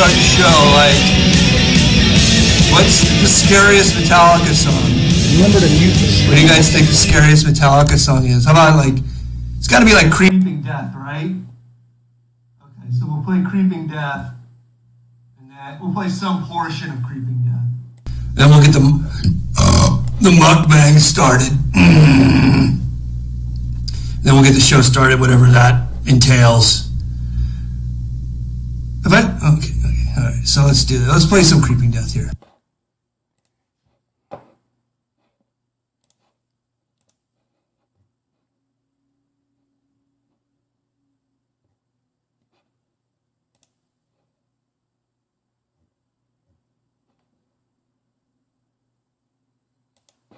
start the show, like, what's the scariest Metallica song? Remember to mute this. What do you guys think the scariest Metallica song is? How about, like, it's got to be like Creeping Death, right? Okay, so we'll play Creeping Death, and that we'll play some portion of Creeping Death. Then we'll get the mukbang started. Then we'll get the show started, whatever that entails. Okay, all right, so let's do that. Let's play some Creeping Death here.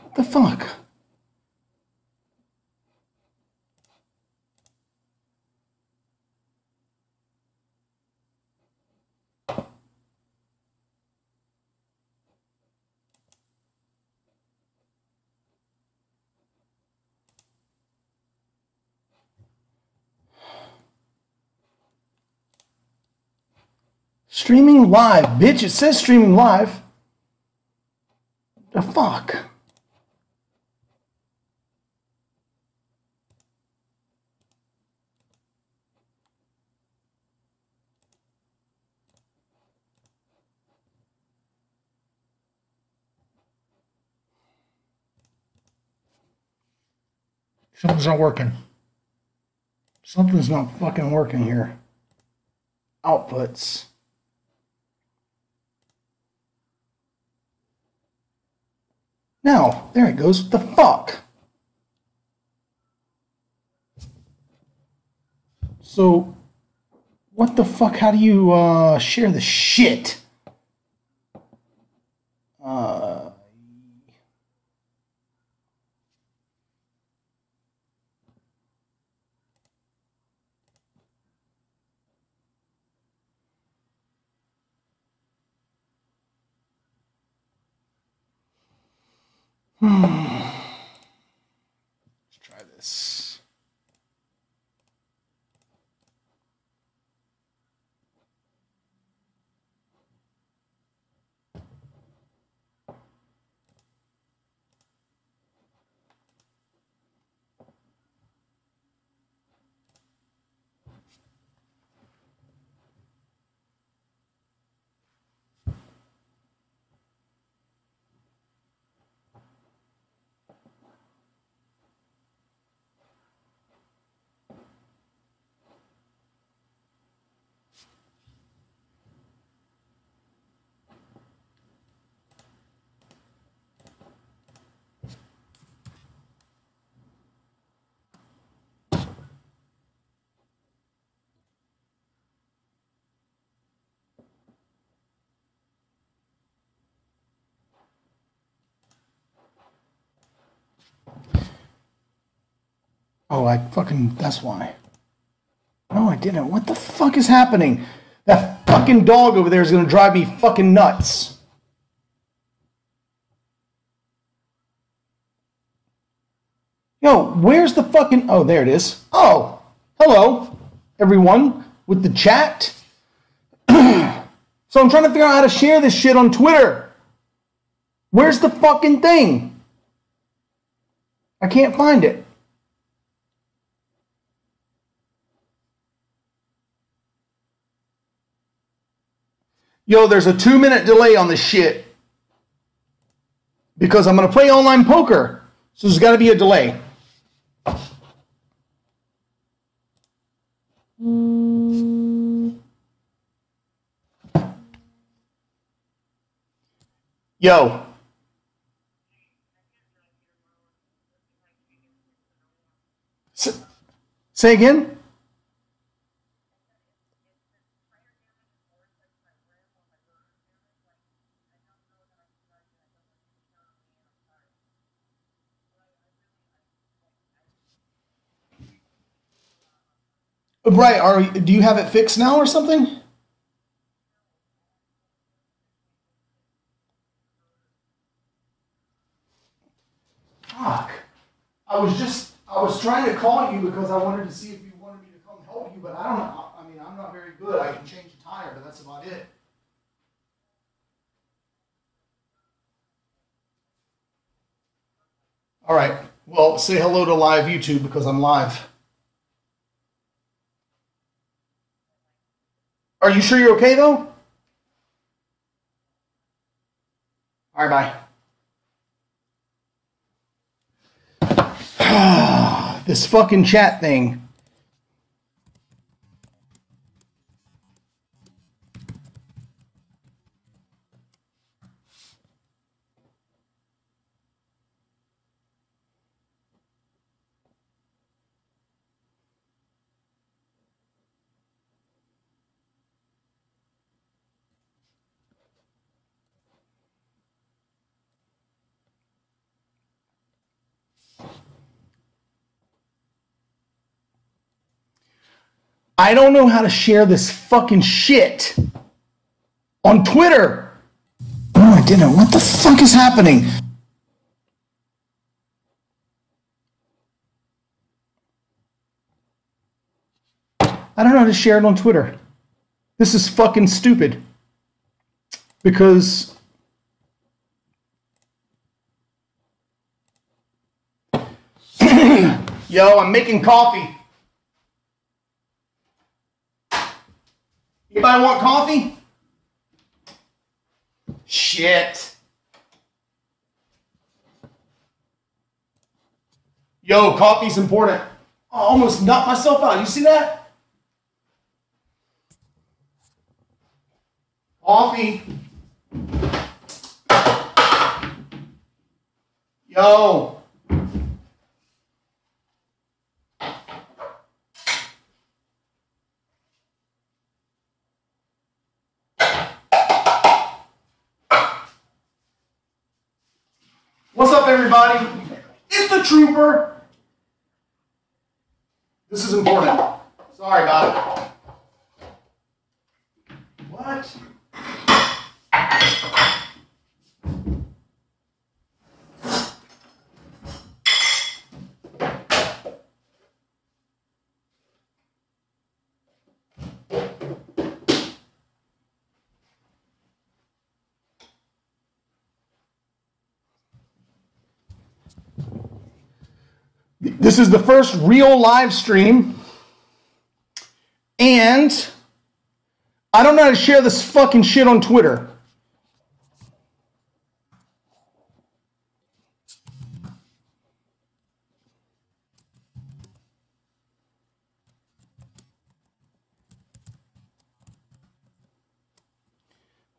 What the fuck? Streaming live, bitch. It says streaming live. The fuck? Something's not working. Something's not fucking working here. Outputs. Now, there it goes. What the fuck? So, what the fuck? How do you share the shit? Let's try this. Oh, I fucking, that's why. No, I didn't. What the fuck is happening? That fucking dog over there is gonna drive me fucking nuts. Yo, where's the fucking, oh, there it is. Oh, hello, everyone with the chat. So I'm trying to figure out how to share this shit on Twitter. Where's the fucking thing? I can't find it. Yo, there's a 2-minute delay on this shit because I'm going to play online poker, so there's got to be a delay. Yo. Say again? Right, do you have it fixed now or something? Fuck. I was trying to call you because I wanted to see if you wanted me to come help you, but I don't know. I mean, I'm not very good. I can change a tire, but that's about it. All right. Well, say hello to live YouTube because I'm live. Are you sure you're okay, though? All right, bye. This fucking chat thing. I don't know how to share this fucking shit on Twitter. Oh, I didn't. What the fuck is happening? I don't know how to share it on Twitter. This is fucking stupid. Because yo, I'm making coffee. Anybody want coffee? Shit. Yo, coffee's important. I almost knocked myself out. You see that? Coffee. Yo. What's up, everybody? It's the Trooper. This is important. Sorry about it. What? This is the first real live stream, and I don't know how to share this fucking shit on Twitter.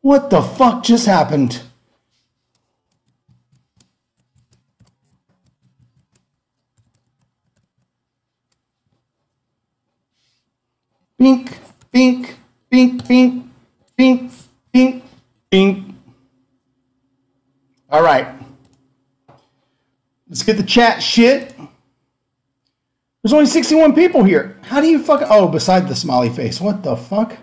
What the fuck just happened? Bink, bink, bink, bink, bink, bink, bink. All right. Let's get the chat shit. There's only 61 people here. How do you fuck? Oh, beside the smiley face. What the fuck?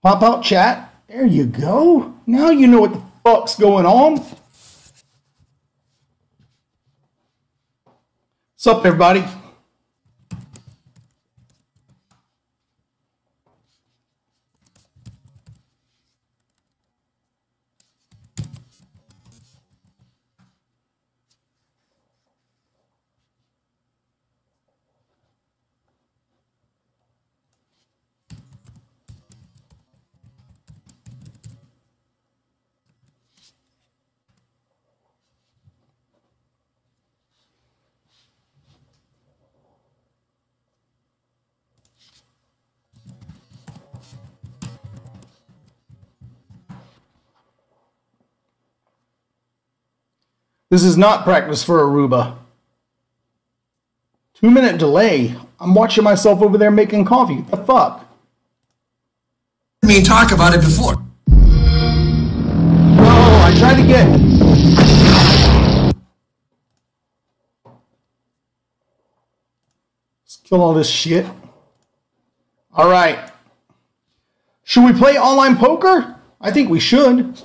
Pop out chat. There you go. Now you know what the fuck's going on. What's up, everybody? This is not practice for Aruba. 2 minute delay. I'm watching myself over there making coffee. What the fuck? I mean, talk about it before. Oh, I tried to get. Let's kill all this shit. All right. Should we play online poker? I think we should.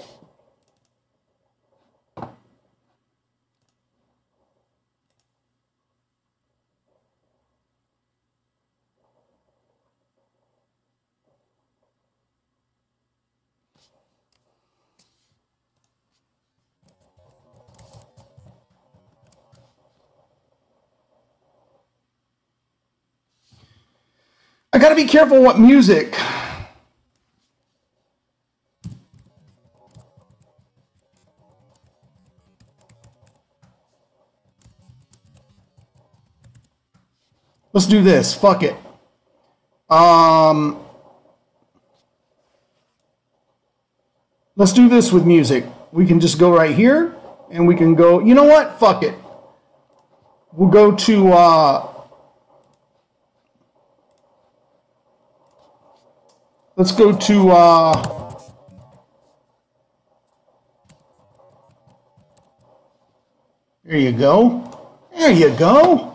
I gotta be careful what music. Let's do this. Fuck it. Let's do this with music. We can just go right here, and we can go. You know what? Fuck it. We'll go to. Let's go to. There you go. There you go.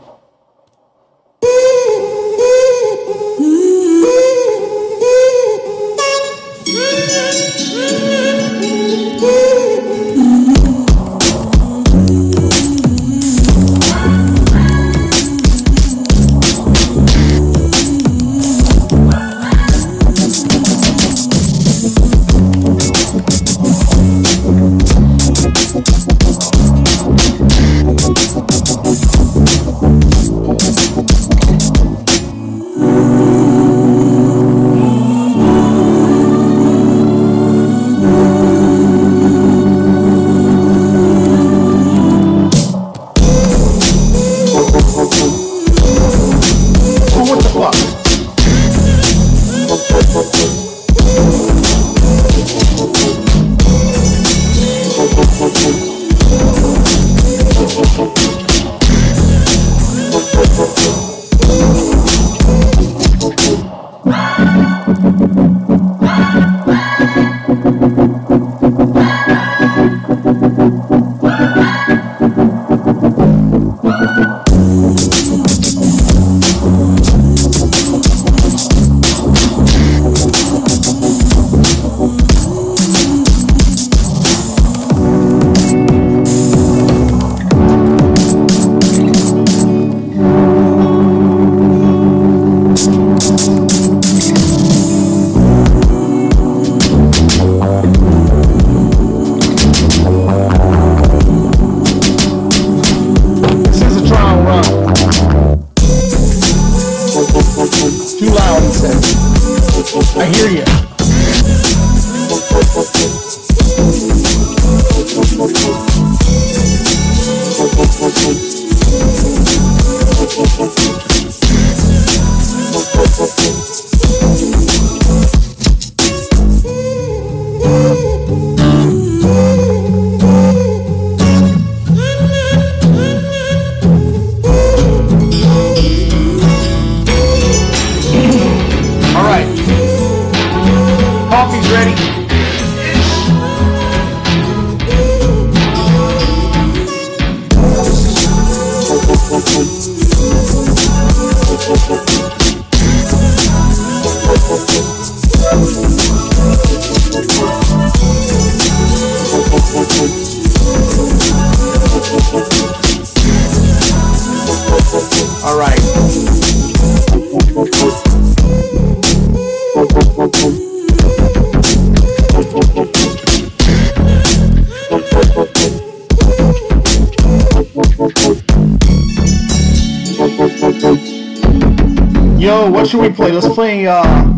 What should we play? Let's play, Fuck,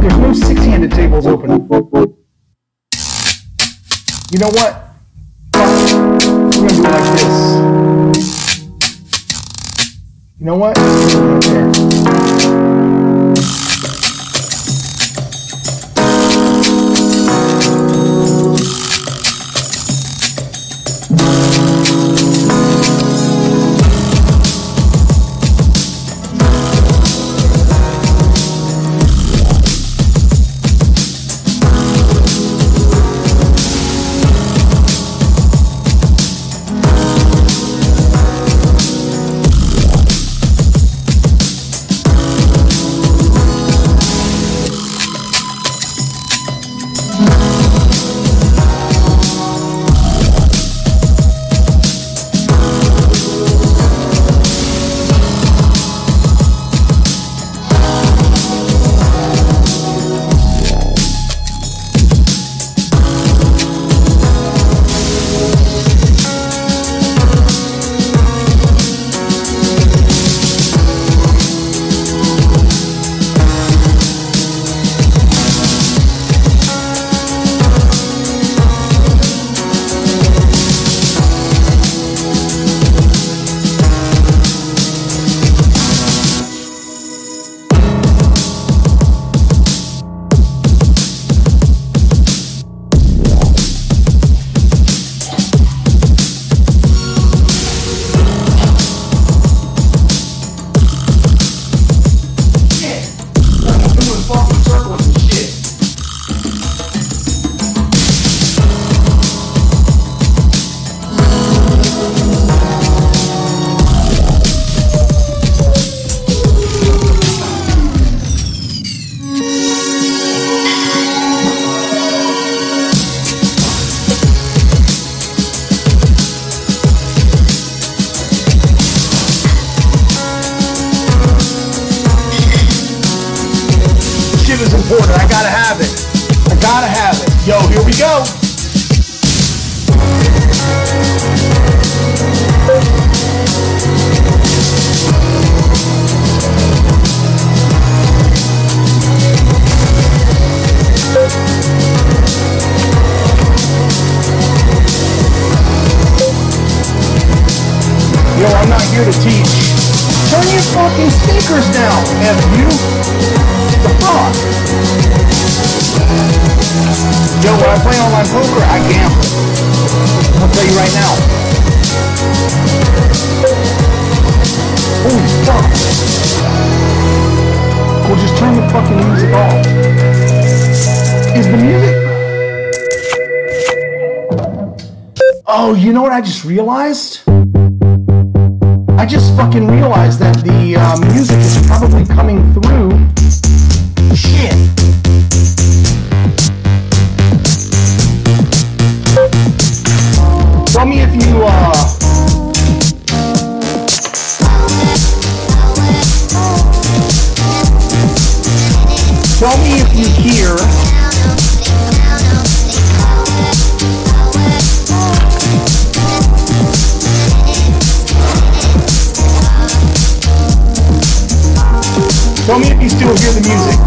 there's no six-handed tables open. You know what? We're gonna do it like this. You know what? shit is important. I gotta have it. I gotta have it. Yo, here we go. Yo, I'm not here to teach. Turn your fucking speakers down, F you. The fuck? Yo, when I play online poker, I gamble. I'll tell you right now. Holy fuck. Well, just turn the fucking music off. Is the music... Oh, you know what I just realized? I just fucking realized that the music is probably coming through. Shit. Tell me if you, tell me if you hear... Tell me if you still hear the music.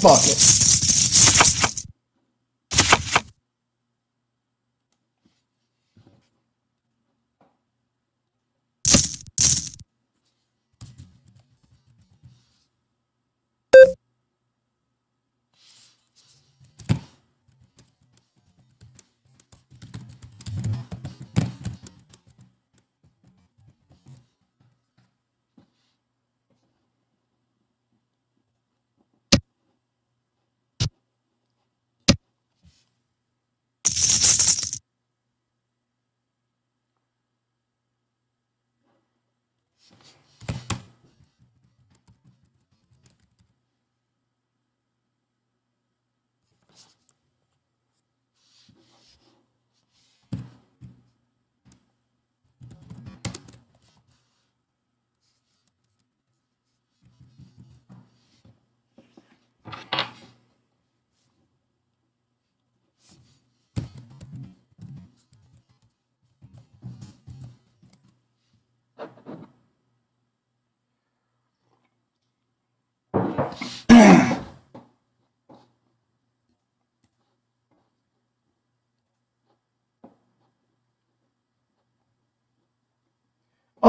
Fuck it. Fuck it.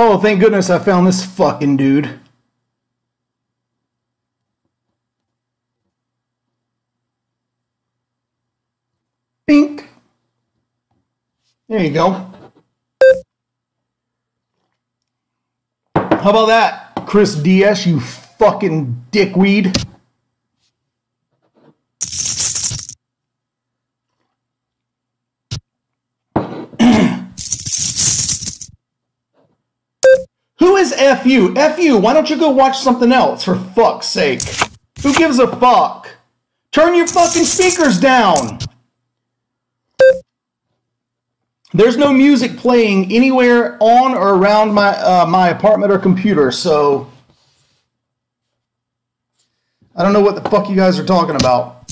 Oh, thank goodness I found this fucking dude. Bink. There you go. How about that, Chris DS, you fucking dickweed? Who is FU? FU, why don't you go watch something else, for fuck's sake? Who gives a fuck? Turn your fucking speakers down! There's no music playing anywhere on or around my my apartment or computer, so I don't know what the fuck you guys are talking about.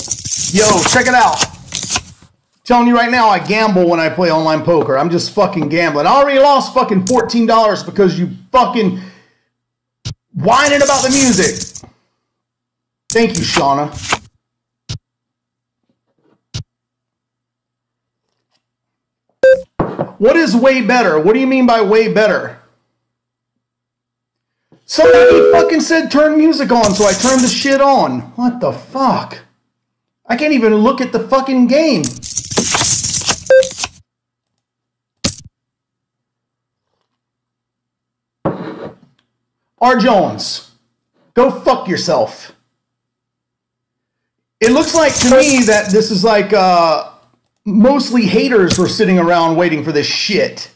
Yo, check it out. I'm telling you right now, I gamble when I play online poker. I'm just fucking gambling. I already lost fucking $14 because you fucking whining about the music. Thank you, Shauna. What is way better? What do you mean by way better? Somebody fucking said turn music on, so I turned the shit on. What the fuck? I can't even look at the fucking game. R. Jones, go fuck yourself. It looks like to me that this is like, mostly haters were sitting around waiting for this shit.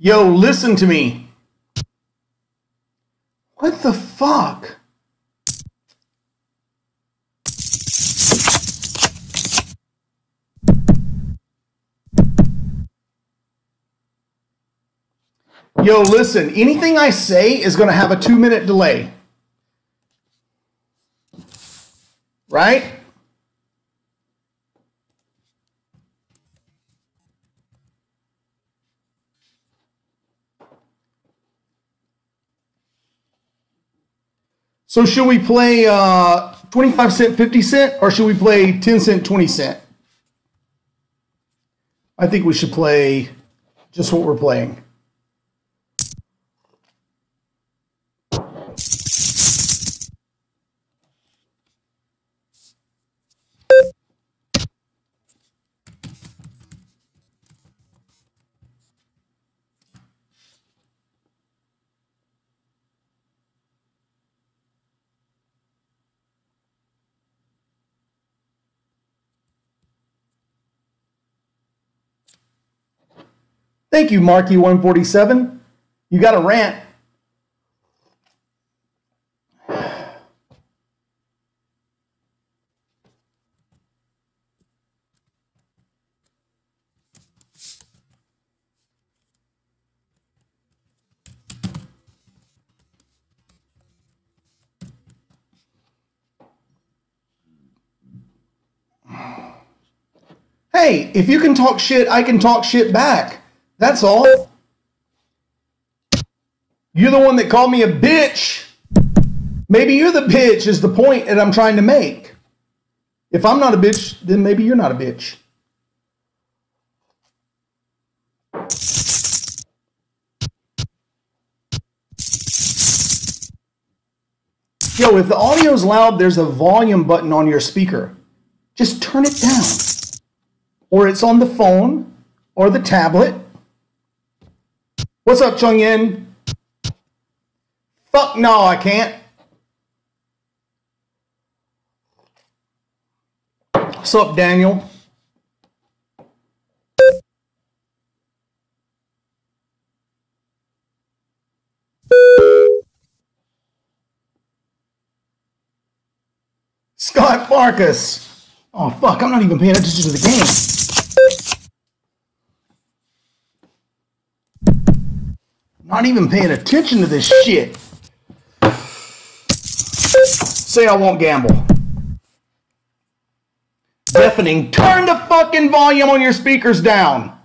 Yo, listen to me. What the fuck? Yo, listen, anything I say is going to have a 2-minute delay. Right? So should we play 25 cent, 50 cent, or should we play 10 cent, 20 cent? I think we should play just what we're playing. Thank you, Marky147. You got a rant. Hey, if you can talk shit, I can talk shit back. That's all. You're the one that called me a bitch. Maybe you're the bitch is the point that I'm trying to make. If I'm not a bitch, then maybe you're not a bitch. Yo, if the audio's loud, there's a volume button on your speaker. Just turn it down. Or it's on the phone or the tablet. What's up, Chung Yin? Fuck no, I can't. What's up, Daniel? Scott Farkas. Oh, fuck, I'm not even paying attention to the game. Not even paying attention to this shit. Say I won't gamble. Deafening. Turn the fucking volume on your speakers down.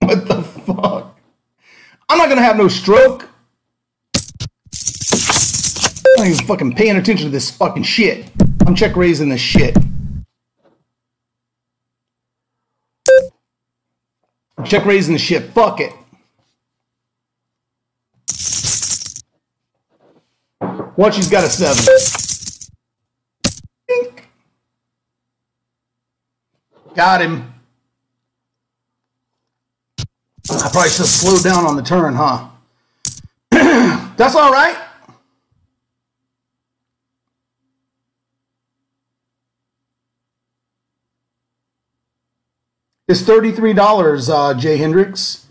What the fuck? I'm not gonna have no stroke. I'm not even fucking paying attention to this fucking shit. I'm check raising this shit. Check raising the shit. Fuck it. What? She's got a 7. Dink. Got him. I probably should slow down on the turn, huh? That's all right. It's $33, Jay Hendricks.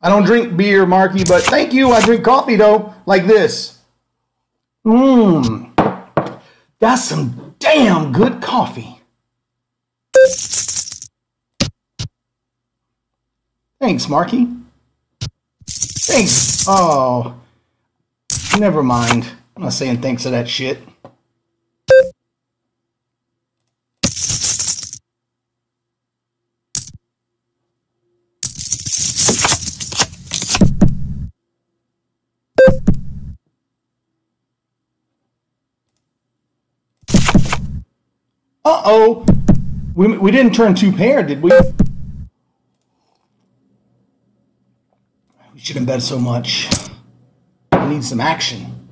I don't drink beer, Marky, but thank you. I drink coffee, though, like this. Mmm. That's some damn good coffee. Thanks, Marky. Thanks. Oh. Never mind. I'm not saying thanks to that shit. Uh-oh, we didn't turn two pair, did we? We shouldn't bet so much. We need some action.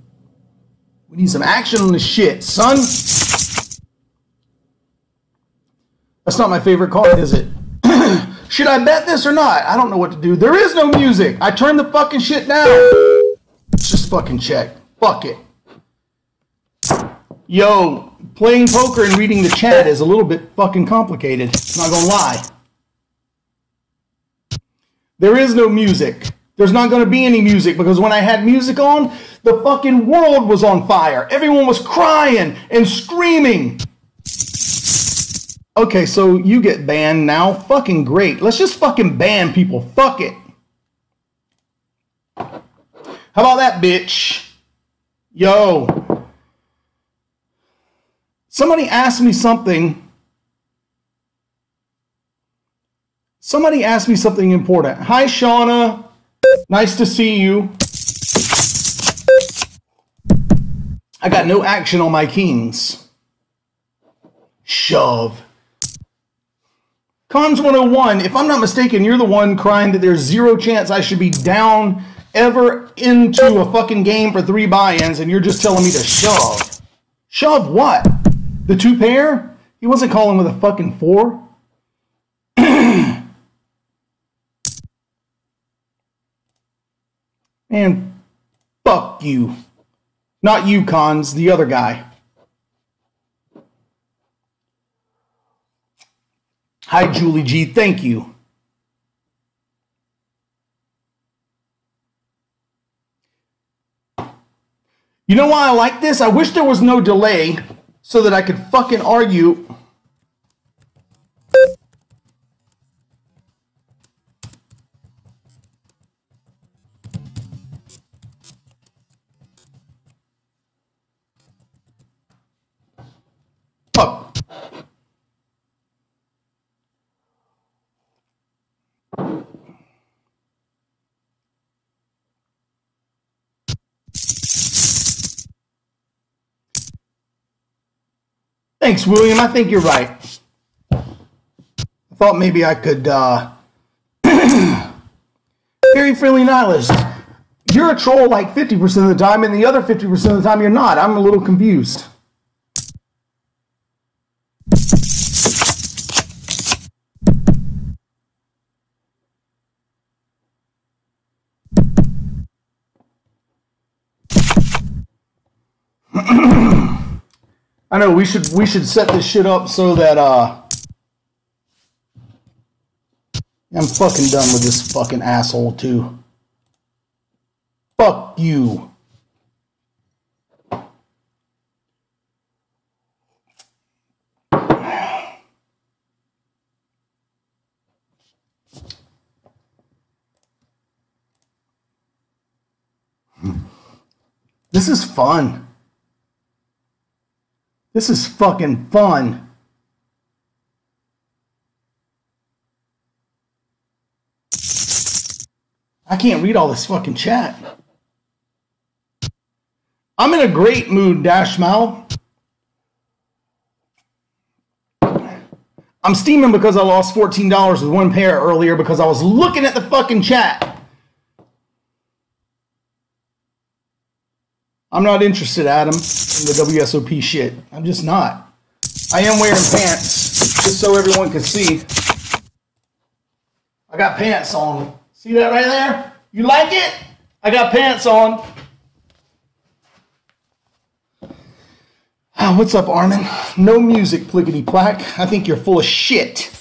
We need some action on this shit, son. That's not my favorite card, is it? Should I bet this or not? I don't know what to do. There is no music. I turned the fucking shit down. Let's just fucking check. Fuck it. Yo. Playing poker and reading the chat is a little bit fucking complicated. I'm not gonna lie. There is no music. There's not gonna be any music because when I had music on, the fucking world was on fire. Everyone was crying and screaming. Okay, so you get banned now. Fucking great. Let's just fucking ban people. Fuck it. How about that, bitch? Yo. Somebody asked me something. Somebody asked me something important. Hi, Shauna. Nice to see you. I got no action on my kings. Shove. Cons 101. If I'm not mistaken, you're the one crying that there's zero chance I should be down ever into a fucking game for 3 buy-ins, and you're just telling me to shove. Shove what? The two pair? He wasn't calling with a fucking 4. Man, fuck you. Not you, Cons, the other guy. Hi, Julie G. Thank you. You know why I like this? I wish there was no delay. So that I could fucking argue. Fuck. Thanks, William. I think you're right. I thought maybe I could, Very friendly nihilist. You're a troll like 50% of the time, and the other 50% of the time you're not. I'm a little confused. I know we should set this shit up so that I'm fucking done with this fucking asshole too. Fuck you. This is fun. This is fucking fun. I can't read all this fucking chat. I'm in a great mood, Dash Mal. I'm steaming because I lost $14 with one pair earlier because I was looking at the fucking chat. I'm not interested, Adam, in the WSOP shit. I'm just not. I am wearing pants, just so everyone can see. I got pants on. See that right there? You like it? I got pants on. Oh, what's up, Armin? No music, plickety plack. I think you're full of shit.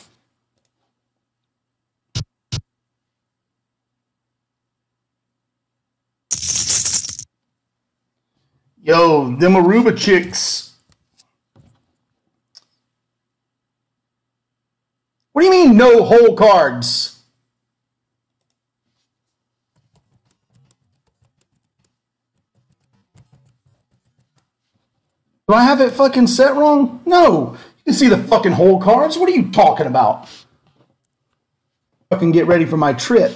Yo, them Aruba chicks. What do you mean, no whole cards? Do I have it fucking set wrong? No. You can see the fucking whole cards. What are you talking about? Fucking get ready for my trip.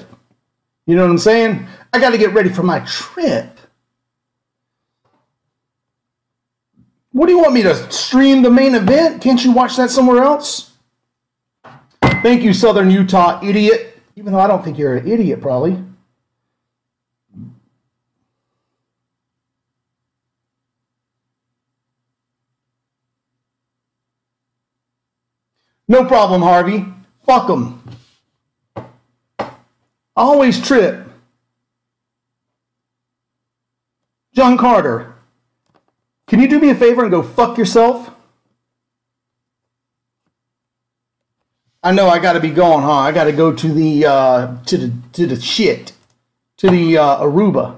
You know what I'm saying? I got to get ready for my trip. What do you want me to stream the main event? Can't you watch that somewhere else? Thank you, Southern Utah idiot. Even though I don't think you're an idiot, probably. No problem, Harvey. Fuck them. I always trip. John Carter, can you do me a favor and go fuck yourself? I know I got to be gone, huh? I got to go to the Aruba.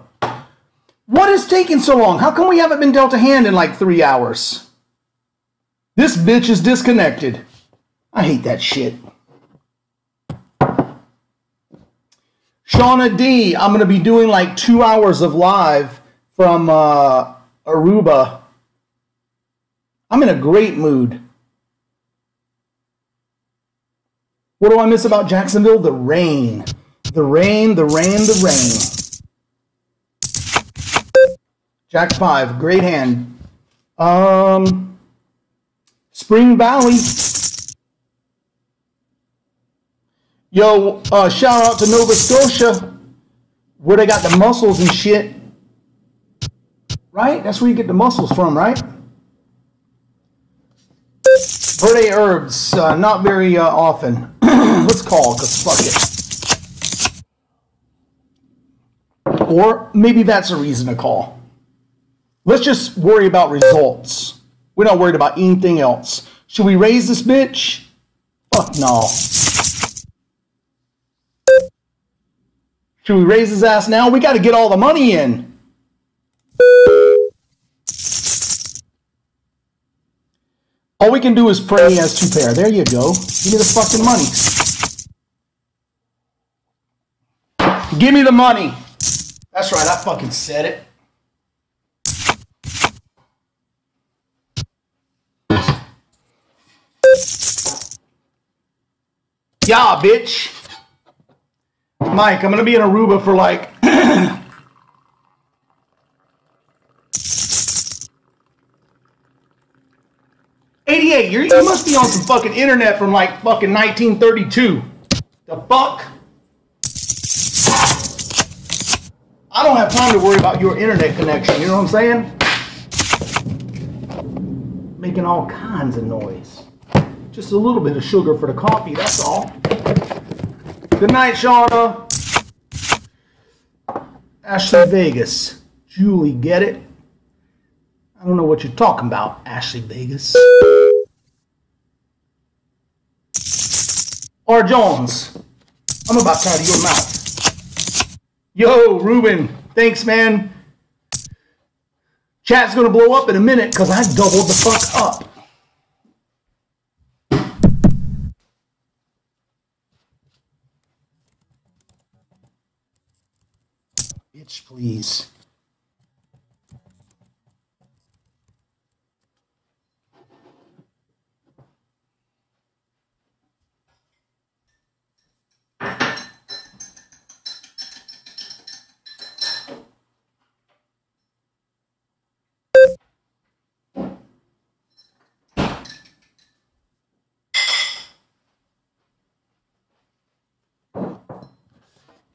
What is taking so long? How come we haven't been dealt a hand in like 3 hours? This bitch is disconnected. I hate that shit. Shauna D, I'm going to be doing like 2 hours of live from Aruba. I'm in a great mood. What do I miss about Jacksonville? The rain. The rain, the rain, the rain. Jack 5, great hand. Spring Valley. Yo, shout out to Nova Scotia, where they got the mussels and shit. Right? That's where you get the mussels from, right? Verde herbs, not very often. Let's call, because fuck it. Or maybe that's a reason to call. Let's just worry about results. We're not worried about anything else. Should we raise this bitch? Fuck no. Should we raise his ass now? We got to get all the money in. All we can do is pray he has two pair. There you go. Give me the fucking money. Give me the money. That's right. I fucking said it. Yeah, bitch. Mike, I'm going to be in Aruba for like 88. You must be on some fucking internet from like fucking 1932. The fuck? I don't have time to worry about your internet connection. You know what I'm saying? Making all kinds of noise. Just a little bit of sugar for the coffee, that's all. Good night, Shauna. Ashley Vegas. Julie, get it? I don't know what you're talking about, Ashley Vegas. R. Jones. I'm about tired of your mouth. Yo, Ruben. Thanks, man. Chat's going to blow up in a minute because I doubled the fuck up. Please.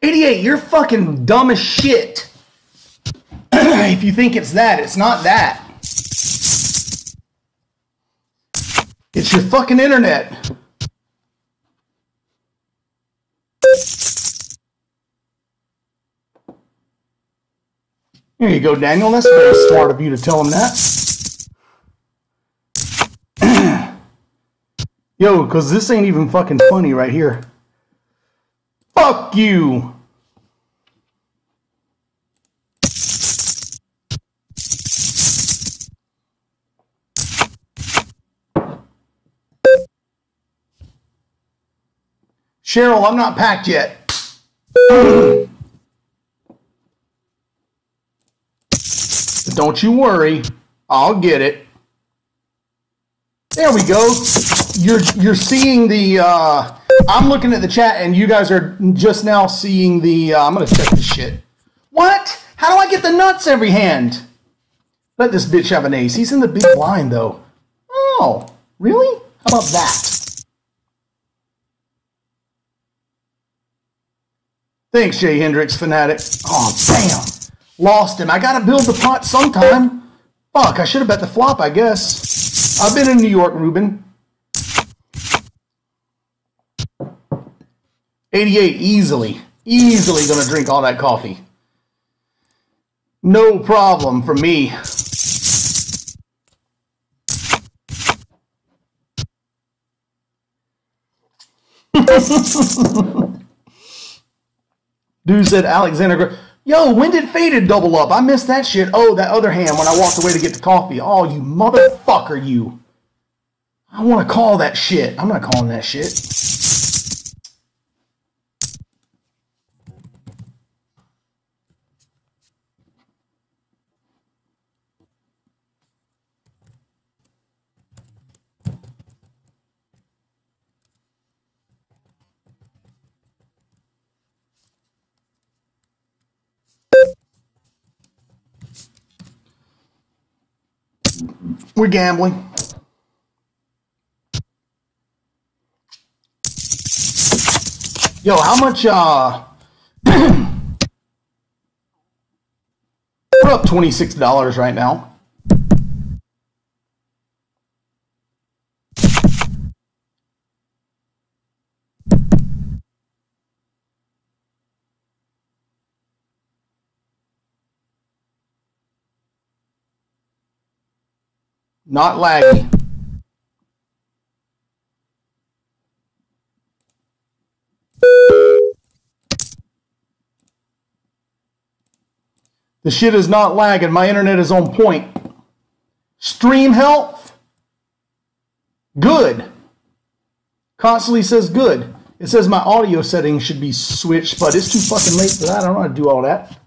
88, you're fucking dumb as shit. If you think it's that, it's not that. It's your fucking internet. There you go, Daniel. That's very smart of you to tell him that. Yo, because this ain't even fucking funny right here. Fuck you! Cheryl, I'm not packed yet. Don't you worry, I'll get it. There we go. You're seeing the. I'm looking at the chat, and you guys are just now seeing the. I'm gonna check this shit. What? How do I get the nuts every hand? Let this bitch have an ace. He's in the big blind though. Oh, really? How about that? Thanks, Jay Hendricks, fanatic. Oh, damn. Lost him. I gotta build the pot sometime. Fuck, I should have bet the flop, I guess. I've been in New York, Ruben. 88, easily. Easily gonna drink all that coffee. No problem for me. Dude said Alexander. Yo, when did Faded double up? I missed that shit. Oh, that other hand when I walked away to get the coffee. Oh, you motherfucker, you. I want to call that shit. I'm not calling that shit. We're gambling. Yo, how much, we're up $26 right now. Not laggy. The shit is not lagging. My internet is on point. Stream health? Good. Constantly says good. It says my audio settings should be switched, but it's too fucking late for that. I don't know how to do all that.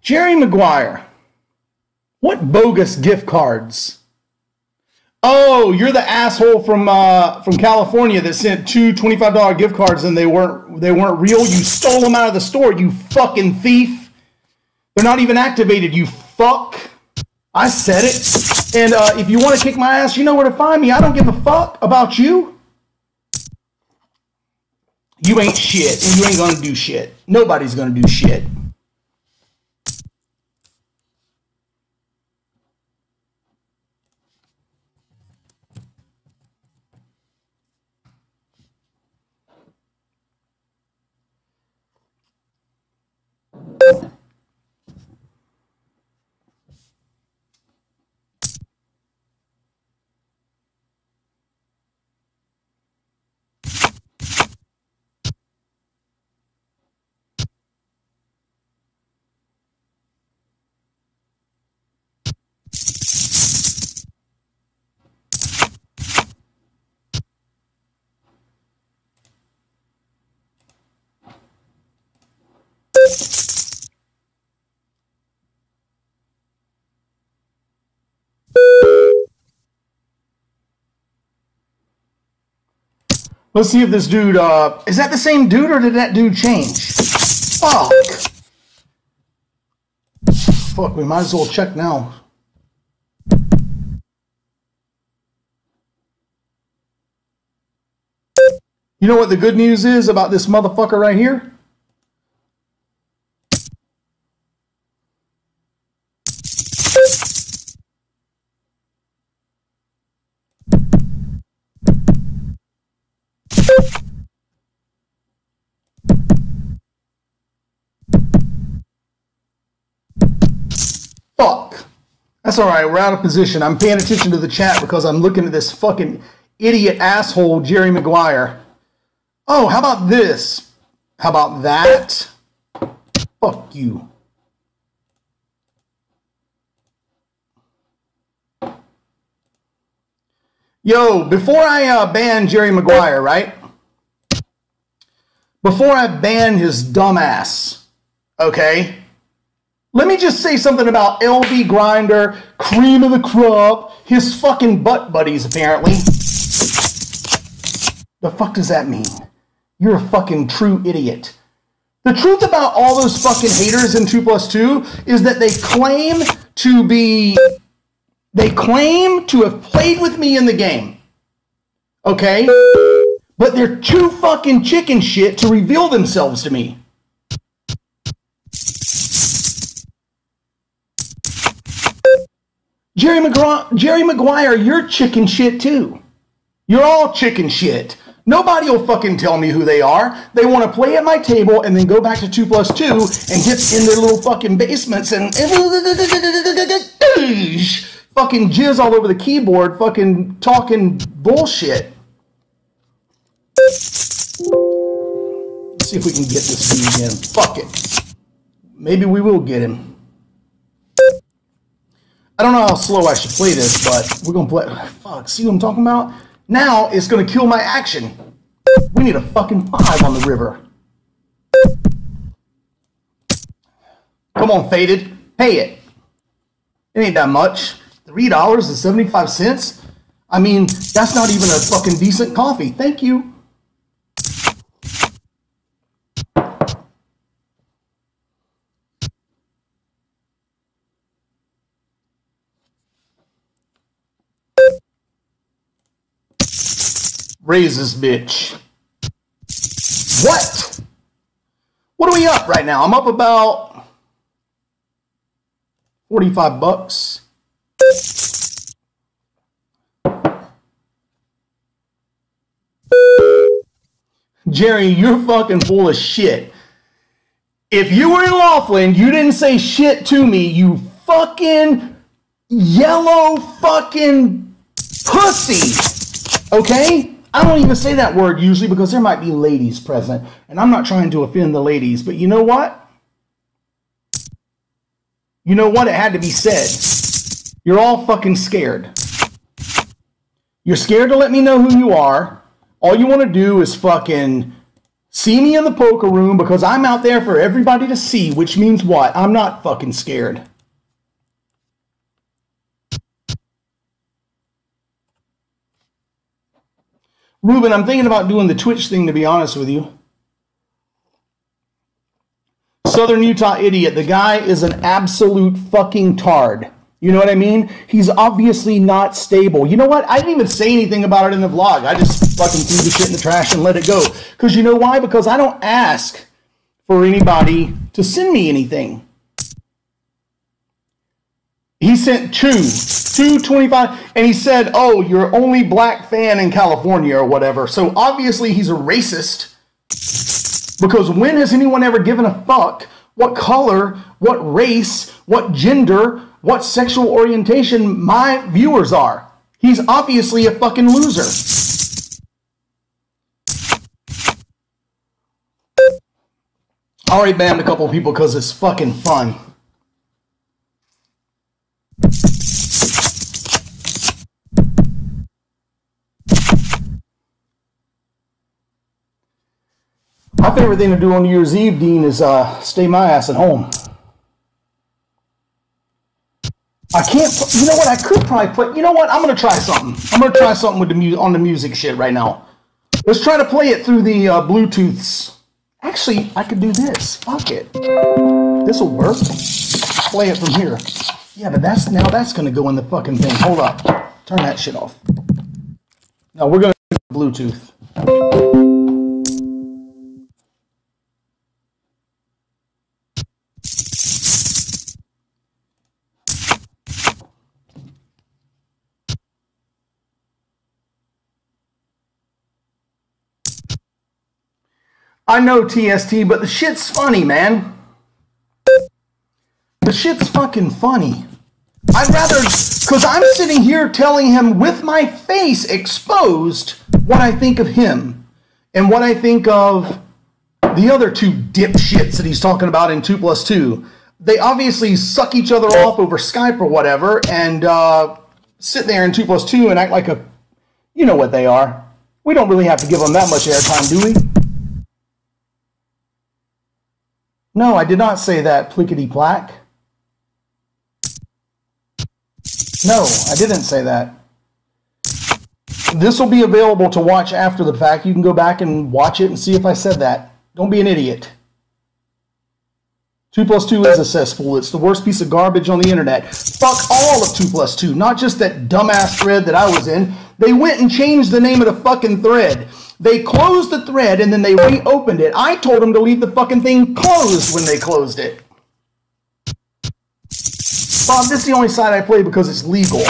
Jerry Maguire, what bogus gift cards? Oh, you're the asshole from California that sent two $25 gift cards and they weren't real. You stole them out of the store, you fucking thief. They're not even activated, you fuck. I said it. And if you want to kick my ass, you know where to find me. I don't give a fuck about you. You ain't shit, and you ain't gonna do shit. Nobody's gonna do shit. Let's see if this dude, is that the same dude or did that dude change? Fuck. Fuck, we might as well check now. You know what the good news is about this motherfucker right here? Fuck. That's all right. We're out of position. I'm paying attention to the chat because I'm looking at this fucking idiot asshole Jerry Maguire. Oh, how about this? How about that? Fuck you. Yo, before I ban Jerry Maguire, right? Before I ban his dumbass, okay? Let me just say something about LB Grinder, cream of the crop, his fucking butt buddies, apparently. The fuck does that mean? You're a fucking true idiot. The truth about all those fucking haters in 2+2 is that they claim to have played with me in the game. Okay? But they're too fucking chicken shit to reveal themselves to me. Jerry Maguire, you're chicken shit too. You're all chicken shit. Nobody will fucking tell me who they are. They want to play at my table and then go back to 2+2 and get in their little fucking basements and fucking jizz all over the keyboard, fucking talking bullshit. Let's see if we can get this dude in. Fuck it. Maybe we will get him. I don't know how slow I should play this, but we're gonna play. Fuck, see what I'm talking about? Now it's gonna kill my action. We need a fucking 5 on the river. Come on, Faded. Pay it. It ain't that much. $3.75? I mean, that's not even a fucking decent coffee. Thank you. Raise this bitch. What? What are we up right now? I'm up about 45 bucks. Jerry, you're fucking full of shit. If you were in Laughlin, you didn't say shit to me, you fucking yellow fucking pussy. Okay? I don't even say that word usually because there might be ladies present, and I'm not trying to offend the ladies, but you know what? You know what? It had to be said. You're all fucking scared. You're scared to let me know who you are. All you want to do is fucking see me in the poker room because I'm out there for everybody to see, which means what? I'm not fucking scared. Ruben, I'm thinking about doing the Twitch thing, to be honest with you. Southern Utah idiot. The guy is an absolute fucking tard. You know what I mean? He's obviously not stable. You know what? I didn't even say anything about it in the vlog. I just fucking threw the shit in the trash and let it go. Because you know why? Because I don't ask for anybody to send me anything. He sent $2.25, and he said, oh, you're only black fan in California or whatever. So obviously he's a racist, because when has anyone ever given a fuck what color, what race, what gender, what sexual orientation my viewers are? He's obviously a fucking loser. I already banned a couple people because it's fucking fun. My favorite thing to do on New Year's Eve, Dean, is stay my ass at home. I can't, you know what, I could probably play, you know what, I'm going to try something. I'm going to try something with on the music shit right now. Let's try to play it through the Bluetooths. Actually, I could do this. Fuck it. This will work. Play it from here. Yeah, but that's, now that's going to go in the fucking thing. Hold up. Turn that shit off. No, we're going to Bluetooth. I know, TST, but the shit's funny, man. The shit's fucking funny. I'd rather, because I'm sitting here telling him with my face exposed what I think of him and what I think of the other two dipshits that he's talking about in 2+2. They obviously suck each other off over Skype or whatever and sit there in 2+2 and act like a, you know what they are. We don't really have to give them that much airtime, do we? No, I did not say that, plickety-plack. No, I didn't say that. This will be available to watch after the fact. You can go back and watch it and see if I said that. Don't be an idiot. 2+2 is a cesspool. It's the worst piece of garbage on the internet. Fuck all of 2+2, not just that dumbass thread that I was in. They went and changed the name of the fucking thread. They closed the thread and then they reopened it. I told them to leave the fucking thing closed when they closed it. Bob, this is the only site I play because it's legal.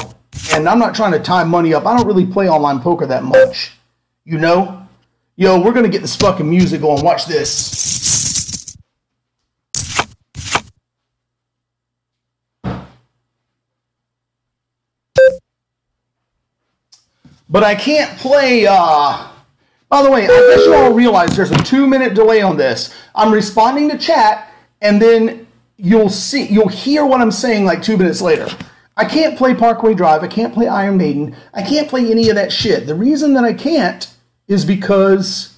And I'm not trying to tie money up. I don't really play online poker that much. You know? Yo, we're going to get this fucking music on. Watch this. But I can't play... By the way, I guess you all realize there's a 2-minute delay on this. I'm responding to chat, and then... You'll see, you'll hear what I'm saying like 2 minutes later. I can't play Parkway Drive. I can't play Iron Maiden. I can't play any of that shit. The reason that I can't is because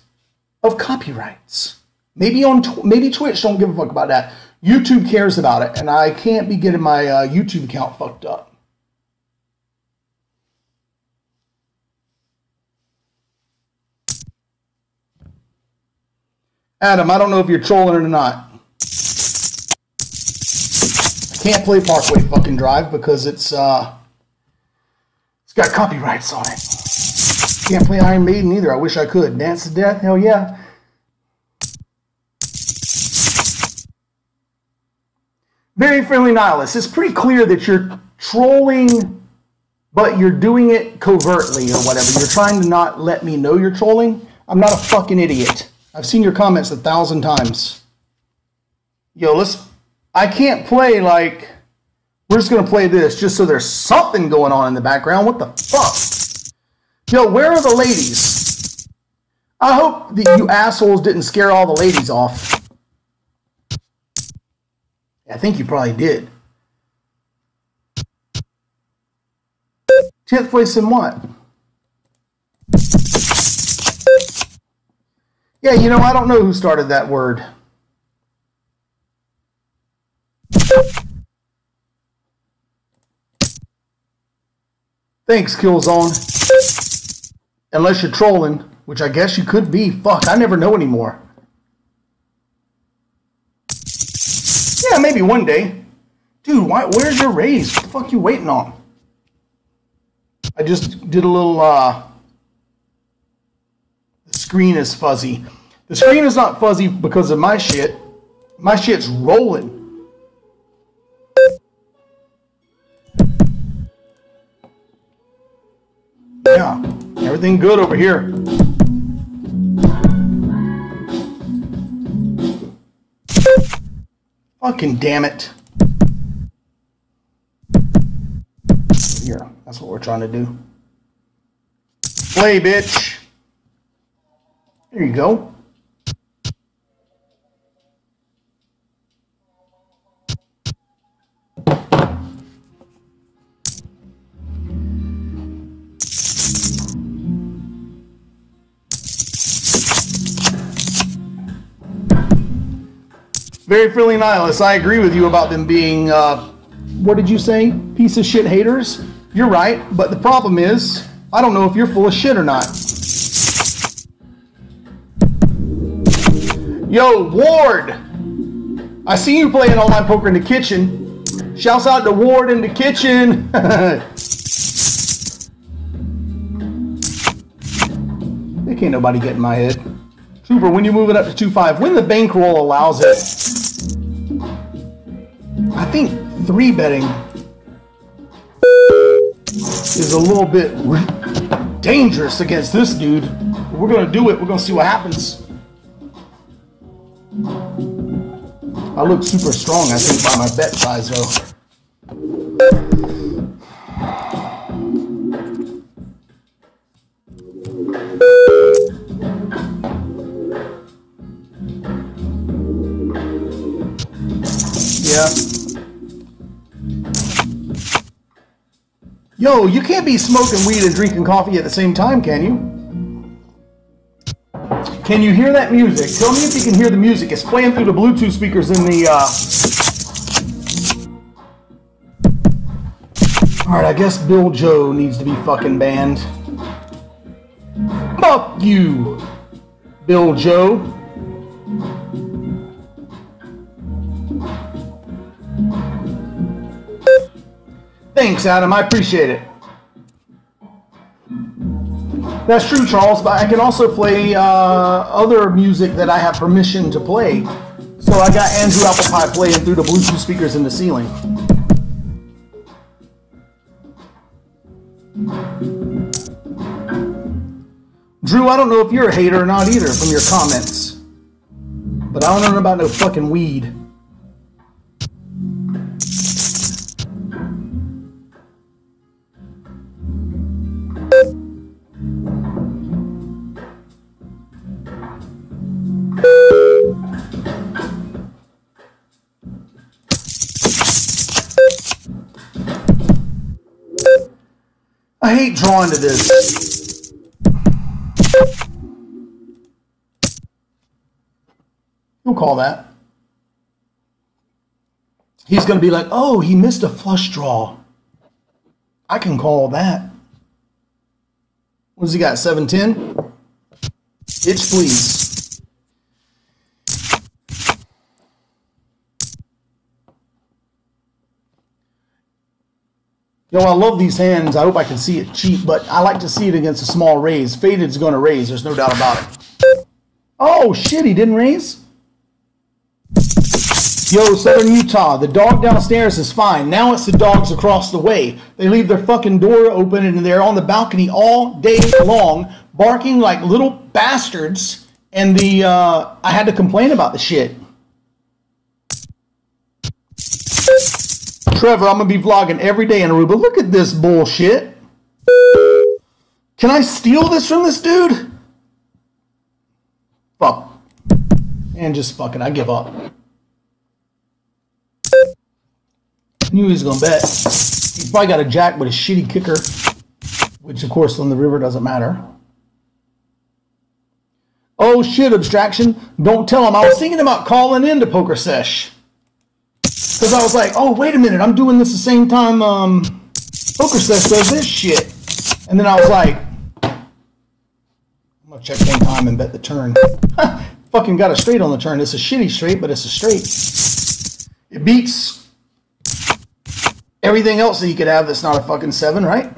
of copyrights. Maybe on Twitch don't give a fuck about that. YouTube cares about it, and I can't be getting my YouTube account fucked up. Adam, I don't know if you're trolling or not. Can't play Parkway fucking Drive because it's got copyrights on it. Can't play Iron Maiden either. I wish I could. Dance to Death? Hell yeah. Very Friendly Nihilist. It's pretty clear that you're trolling, but you're doing it covertly or whatever. You're trying to not let me know you're trolling. I'm not a fucking idiot. I've seen your comments 1,000 times. Yo, let's... I can't play, like, we're just going to play this just so there's something going on in the background. What the fuck? Yo, where are the ladies? I hope that you assholes didn't scare all the ladies off. I think you probably did. 10th place in what? Yeah, you know, I don't know who started that word. Thanks, Killzone. Unless you're trolling, which I guess you could be. Fuck, I never know anymore. Yeah, maybe one day. Dude, where's your raise? What the fuck you waiting on? I just did a little, The screen is fuzzy. The screen is not fuzzy because of my shit. My shit's rolling. Yeah, everything good over here. Fucking damn it. Here, that's what we're trying to do. Play, bitch. There you go. Very Friendly Nihilist, I agree with you about them being, what did you say? Piece of shit haters? You're right, but the problem is, I don't know if you're full of shit or not. Yo, Ward! I see you playing online poker in the kitchen. Shouts out to Ward in the kitchen! There can't nobody get in my head. Trooper, when you move it up to 2.5, when the bankroll allows it, I think 3-betting is a little bit dangerous against this dude. We're going to do it. We're going to see what happens. I look super strong, I think, by my bet size, though. Yeah. Yo, you can't be smoking weed and drinking coffee at the same time, can you? Can you hear that music? Tell me if you can hear the music. It's playing through the Bluetooth speakers in the... Alright, I guess Bill Joe needs to be fucking banned. Fuck you, Bill Joe. Thanks, Adam. I appreciate it. That's true, Charles, but I can also play other music that I have permission to play. So I got Andrew Applepie playing through the Bluetooth speakers in the ceiling. Drew, I don't know if you're a hater or not either from your comments. But I don't know about no fucking weed. I hate drawing to this. We'll call that. He's going to be like, oh, he missed a flush draw. I can call that. What's he got, 7-10? Itch, please. Yo, I love these hands. I hope I can see it cheap, but I like to see it against a small raise. Faded's going to raise. There's no doubt about it. Oh, shit, he didn't raise? Yo, Southern Utah, the dog downstairs is fine. Now it's the dogs across the way. They leave their fucking door open, and they're on the balcony all day long, barking like little bastards, and the I had to complain about the shit. Trevor, I'm going to be vlogging every day in Aruba. Look at this bullshit. Can I steal this from this dude? Fuck. And just fuck it. I give up. Knew he was going to bet. He's probably got a jack with a shitty kicker, which, of course, on the river doesn't matter. Oh, shit, abstraction. Don't tell him. I was thinking about calling in to Poker Sesh. Because I was like, oh, wait a minute, I'm doing this the same time Poker Sesh does this shit. And then I was like, I'm going to check one time and bet the turn. Fucking got a straight on the turn. It's a shitty straight, but it's a straight. It beats everything else that you could have that's not a fucking 7, right?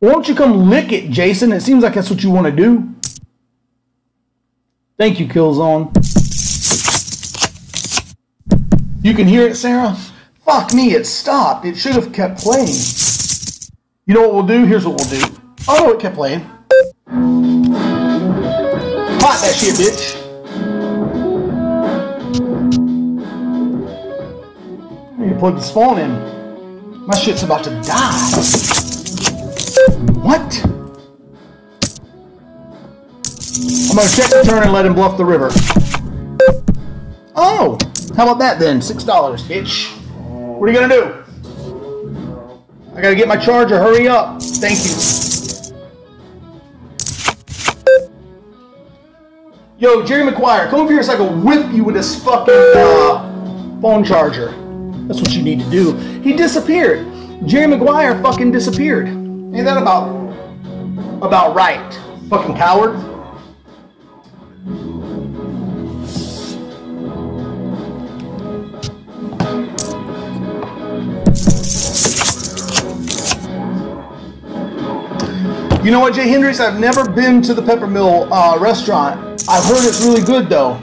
Well, won't you come lick it, Jason? It seems like that's what you want to do. Thank you, Killzone. You can hear it, Sarah? Fuck me, it stopped. It should have kept playing. You know what we'll do? Here's what we'll do. Oh, it kept playing. Pop that shit, bitch. I need to plug this phone in. My shit's about to die. What? I'm going to check the turn and let him bluff the river. Oh! How about that then? $6, bitch. What are you going to do? I got to get my charger. Hurry up. Thank you. Yo, Jerry McGuire, come over here so I can whip you with this fucking phone charger. That's what you need to do. He disappeared. Jerry McGuire fucking disappeared. Ain't that about right? Fucking coward. You know what, Jay Hendricks? I've never been to the Peppermill restaurant. I've heard it's really good, though.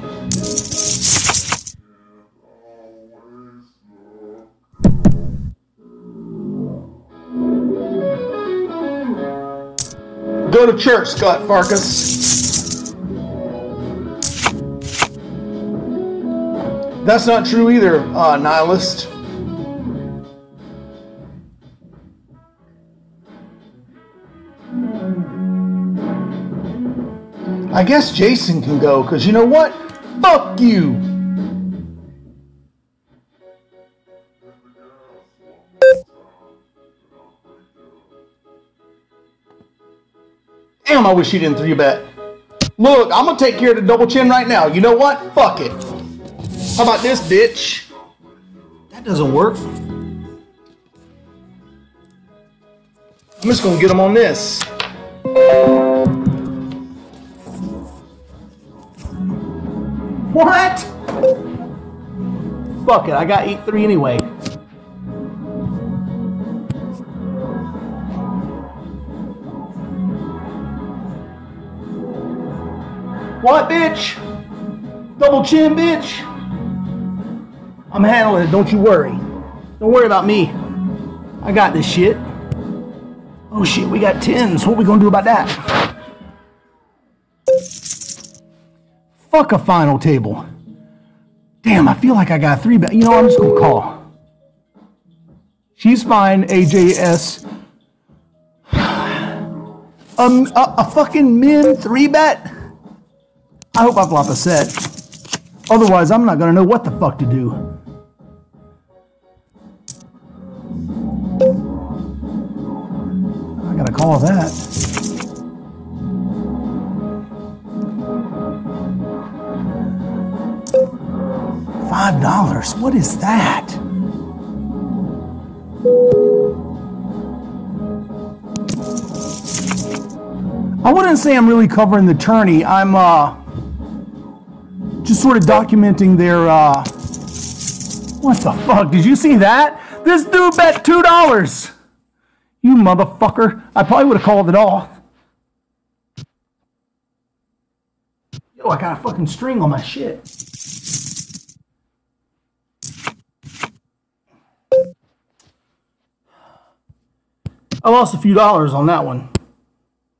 Go to church, Scott Farkas. That's not true either, Nihilist. I guess Jason can go, because you know what? Fuck you! Damn, I wish you didn't 3-bet. Look, I'm going to take care of the double chin right now. You know what? Fuck it. How about this, bitch? That doesn't work. I'm just going to get him on this. What? Fuck it, I got 8-3 anyway. What, bitch? Double chin, bitch. I'm handling it, don't you worry. Don't worry about me. I got this shit. Oh shit, we got 10s. What we gonna do about that? Fuck a final table. Damn, I feel like I got 3-bet. You know, I'm just gonna call. She's fine, AJS. A fucking min 3-bet? I hope I flop a set. Otherwise, I'm not gonna know what the fuck to do. I gotta call that. $5? What is that? I wouldn't say I'm really covering the tourney. I'm just sort of documenting their, what the fuck, did you see that? This dude bet $2. You motherfucker. I probably would have called it off. Yo, I got a fucking string on my shit. I lost a few dollars on that one.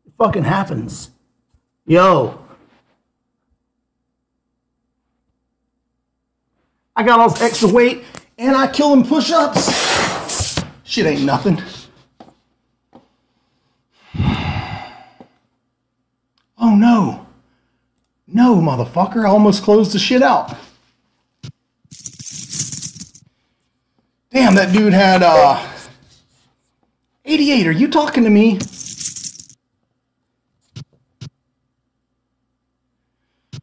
It fucking happens. Yo. I got all this extra weight, and I kill them push-ups. Shit ain't nothing. Oh, no. No, motherfucker. I almost closed the shit out. Damn, that dude had 88. Are you talking to me?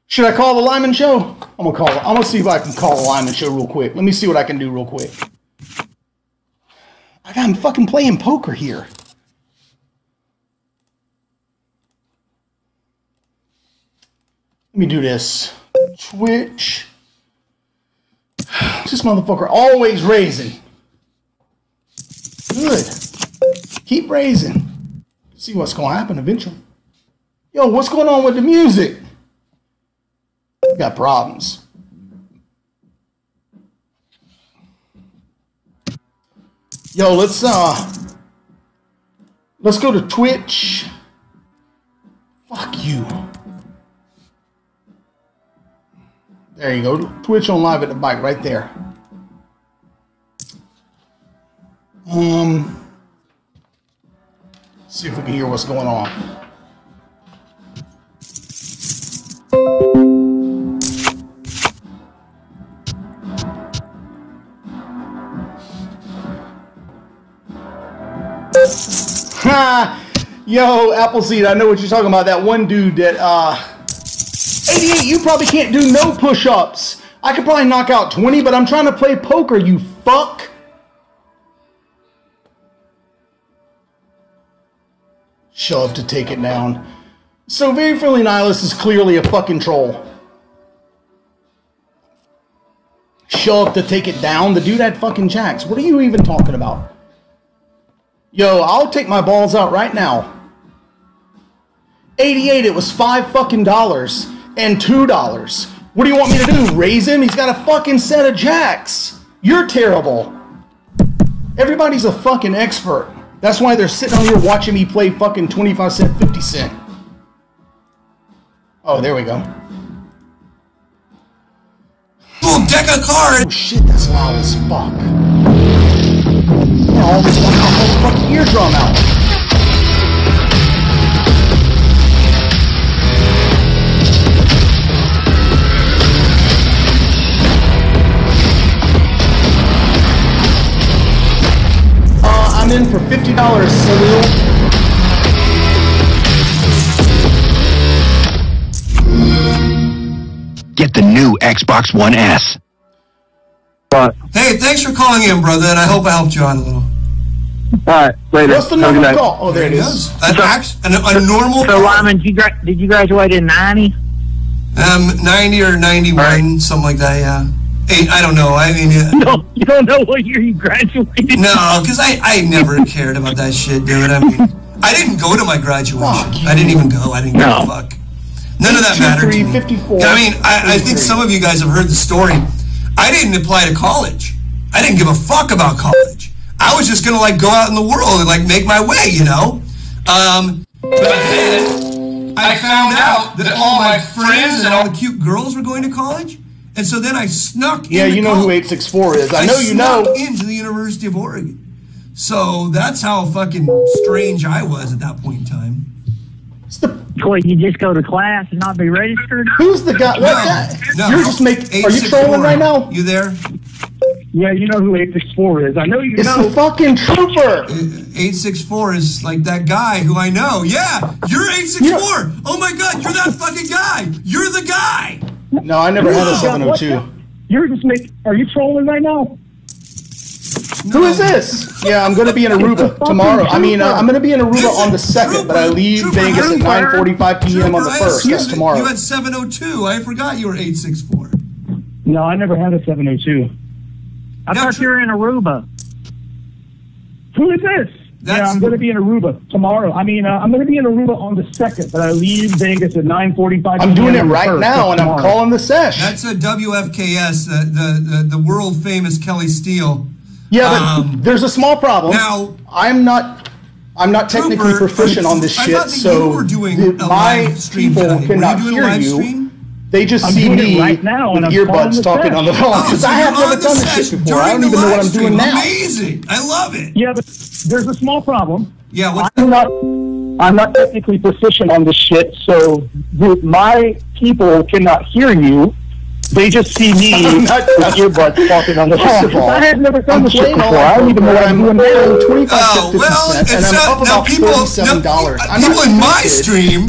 Should I call the Lyman show? I'm gonna call it. I'm gonna see if I can call the Lyman show real quick. Let me see what I can do real quick. I'm fucking playing poker here. Let me do this. Twitch. This motherfucker always raising. Good. Keep raising. See what's gonna happen eventually. Yo, what's going on with the music? Got problems. Yo, let's go to Twitch. Fuck you. There you go. Twitch on Live at the Bike right there. Let's see if we can hear what's going on. Yo, Appleseed, I know what you're talking about. That one dude that, 88, you probably can't do no push-ups. I could probably knock out 20, but I'm trying to play poker, you fuck. Shove to take it down. So Very Friendly Nihilist is clearly a fucking troll. Shove to take it down? The dude had fucking jacks. What are you even talking about? Yo, I'll take my balls out right now. 88, it was $5 fucking and $2. What do you want me to do, raise him? He's got a fucking set of jacks. You're terrible. Everybody's a fucking expert. That's why they're sitting on here watching me play fucking 25 cent, 50 cent. Oh, there we go. deck of cards. Oh shit, that's loud as fuck. Yeah, all this one whole fucking eardrum out. I'm in for $50 salute. Get the new Xbox One S. But hey, thanks for calling in, brother, and I hope I helped you out a little. Alright, later. What's the number to call? Oh, there it is. A normal call. So, Lyman, did you graduate in 90? 90 or 91, right. Something like that, yeah. Hey, I don't know. I mean, no, you don't know what year you graduated. No, because I never cared about that shit, dude. I mean, I didn't go to my graduation. Fuck. I didn't even go. I didn't give a fuck. None of that mattered to me. I mean, I think some of you guys have heard the story. I didn't apply to college. I didn't give a fuck about college. I was just gonna like go out in the world and like make my way, you know. But then I found out that all my friends and all the cute girls were going to college, and so then I snuck. Yeah, you know who 864 is. I know you know. Into the University of Oregon. So that's how fucking strange I was at that point in time. Wait, you just go to class and not be registered? Who's the guy? No, you're just making. Are you trolling right now? You there? Yeah, you know who 864 is. I know you know. It's the fucking Trooper. 864 is like that guy who I know. Yeah, you're 864. Oh my God, you're that fucking guy. You're the guy. No, I never had a 702. You're just making. Are you trolling right now? No. Who is this? Yeah, I'm going to be in Aruba tomorrow. I mean, I'm going to be in Aruba on the 2nd, but I leave Vegas at 9:45 p.m. on the 1st. That's tomorrow. You had 702. I forgot you were 864. No, I never had a 702. I thought you were in Aruba. Who is this? Yeah, I'm going to be in Aruba tomorrow. I mean, I'm going to be in Aruba on the 2nd, but I leave Vegas at 9:45 p.m. I'm doing it right now, and I'm calling the sesh. That's a WFKS, the world-famous Kelly Steele. Yeah, but there's a small problem. Now, I'm not technically proficient on this shit, so my people cannot hear you. They just see me right now with earbuds talking on the phone because I have never done this shit before. I don't even know what I'm doing now. Amazing! I love it. Yeah, but there's a small problem. Yeah, what's that? I'm not technically proficient on this shit, so my people cannot hear you. They just see me with earbuds talking on the phone. I had never done this shit before. I don't even know what I'm doing. And I'm up about $47. People in my stream,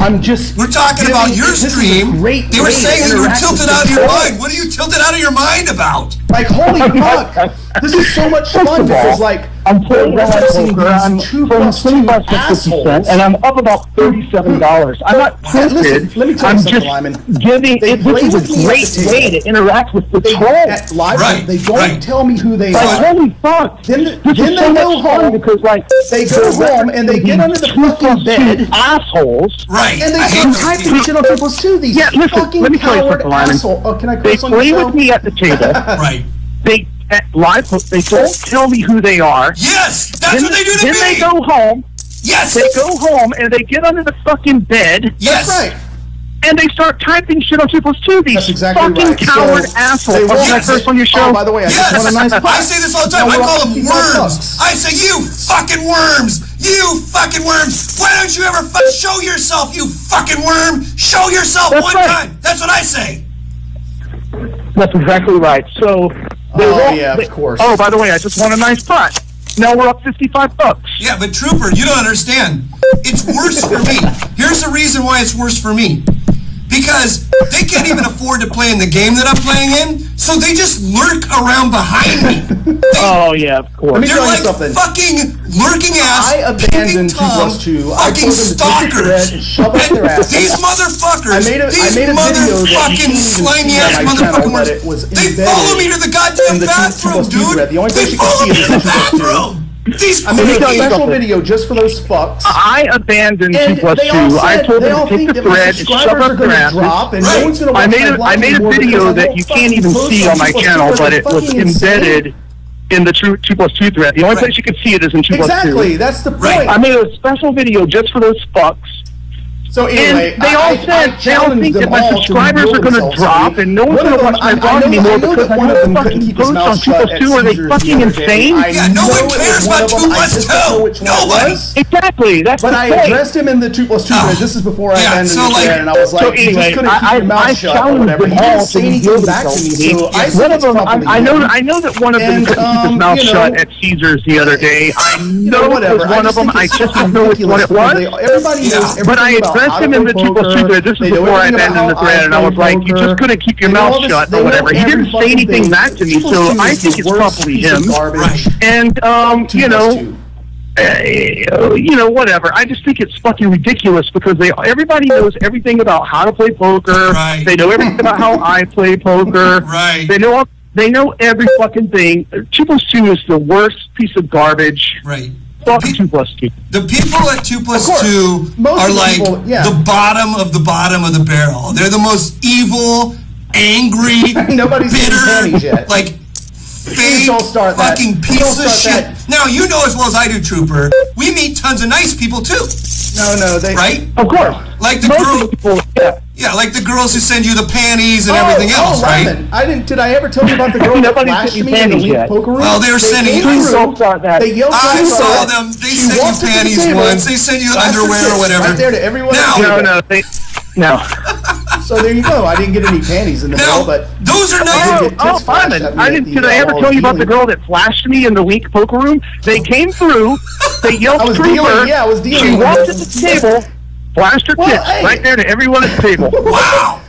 we're talking about your stream. They were saying you were tilted out of your mind. What are you tilted out of your mind about? Like, holy fuck. This is so much fun because, like, I'm playing $2+2 and I'm up about $37. I'm not tilted. Let me tell you something, Lyman. This is a great way to interact with the troll. Right. They don't tell me who they are. Holy fuck! Then they go home because, like, they go home and they get under the fucking bed, assholes. Right. And they start typing shit on people's too. These fucking coward assholes. Oh, can I curse on myself? They play with me at the table. Right. They don't tell me who they are. Yes, that's what they do to me. Then they go home. Yes, they go home and they get under the fucking bed. Yes, that's right. And they start typing shit on 2+2. These fucking coward assholes. Wasn't that first on your show? By the way, I just want a nice box. I say this all the time. I call them worms. I say, you fucking worms. You fucking worms. Why don't you ever show yourself, you fucking worm? Show yourself one time. That's what I say. That's exactly right. So. Oh, yeah, of course. Oh, by the way, I just won a nice pot. Now we're up 55 bucks. Yeah, but Trooper, you don't understand. It's worse for me. Here's the reason why it's worse for me. Because they can't even afford to play in the game that I'm playing in, so they just lurk around behind me. Oh, yeah, of course. Let me tell you something. Fucking lurking ass, I abandoned 2+2. Fucking stalkers. These motherfuckers, these motherfucking slimy ass motherfuckers, they follow me to the goddamn bathroom, dude. They follow me to the bathroom. I'm going to make a special video just for those fucks. I abandoned 2+2. I told them to take the thread and shove up their asses. I made a video that you can't even see on my channel, but it was embedded in the 2+2 thread. The only place you could see it is in 2+2. Exactly, that's the point. I made a special video just for those fucks. So anyway, and they all said they all think that my subscribers are going to drop, and no one's going to watch my vlog anymore because I know the fucking posts on 2+2. Are they fucking insane? Yeah, no one cares about 2+2. Nobody. Exactly. That's the thing. But I addressed him in the 2+2. This is before I ended the chat, and I was like, "You just couldn't keep your mouth shut or whatever." He didn't say anything back to me. So I know that one of them couldn't keep his mouth shut at Caesar's the other day. I know it was one of them. I just don't know which one it was. Everybody knows. But I addressed him in the 2+2. This is before I ended the thread, and I was like, "You just couldn't keep your mouth shut or whatever." He didn't say anything back to me, so I think it's probably him. And whatever. I just think it's fucking ridiculous because everybody knows everything about how to play poker. Right. They know everything about how I play poker. Right. They know every fucking thing. 2+2 is the worst piece of garbage. Right. Fuck 2+2. The people at 2+2 are like the bottom of the barrel. They're the most evil, angry, nobody's bitter, yet. Like fake fucking piece of shit. Now, you know as well as I do, Trooper, we meet tons of nice people, too. They... Right? Of course. Like the girls... Yeah, like the girls who send you the panties and everything else, Lyman. Right? Did I ever tell you about the girl that flashed me in the elite poker room? Well, they're sending... I saw them. They sent you panties once. They sent you underwear or whatever. Right there to everyone. No. So there you go. I didn't get any panties in the mail, but those are nice. Oh, fine. Did I ever tell you about the girl that flashed me in the weak poker room? They came through. They yelled Trooper. Yeah, I was dealing. She walked at the table, flashed her tits right there to everyone at the table. Wow.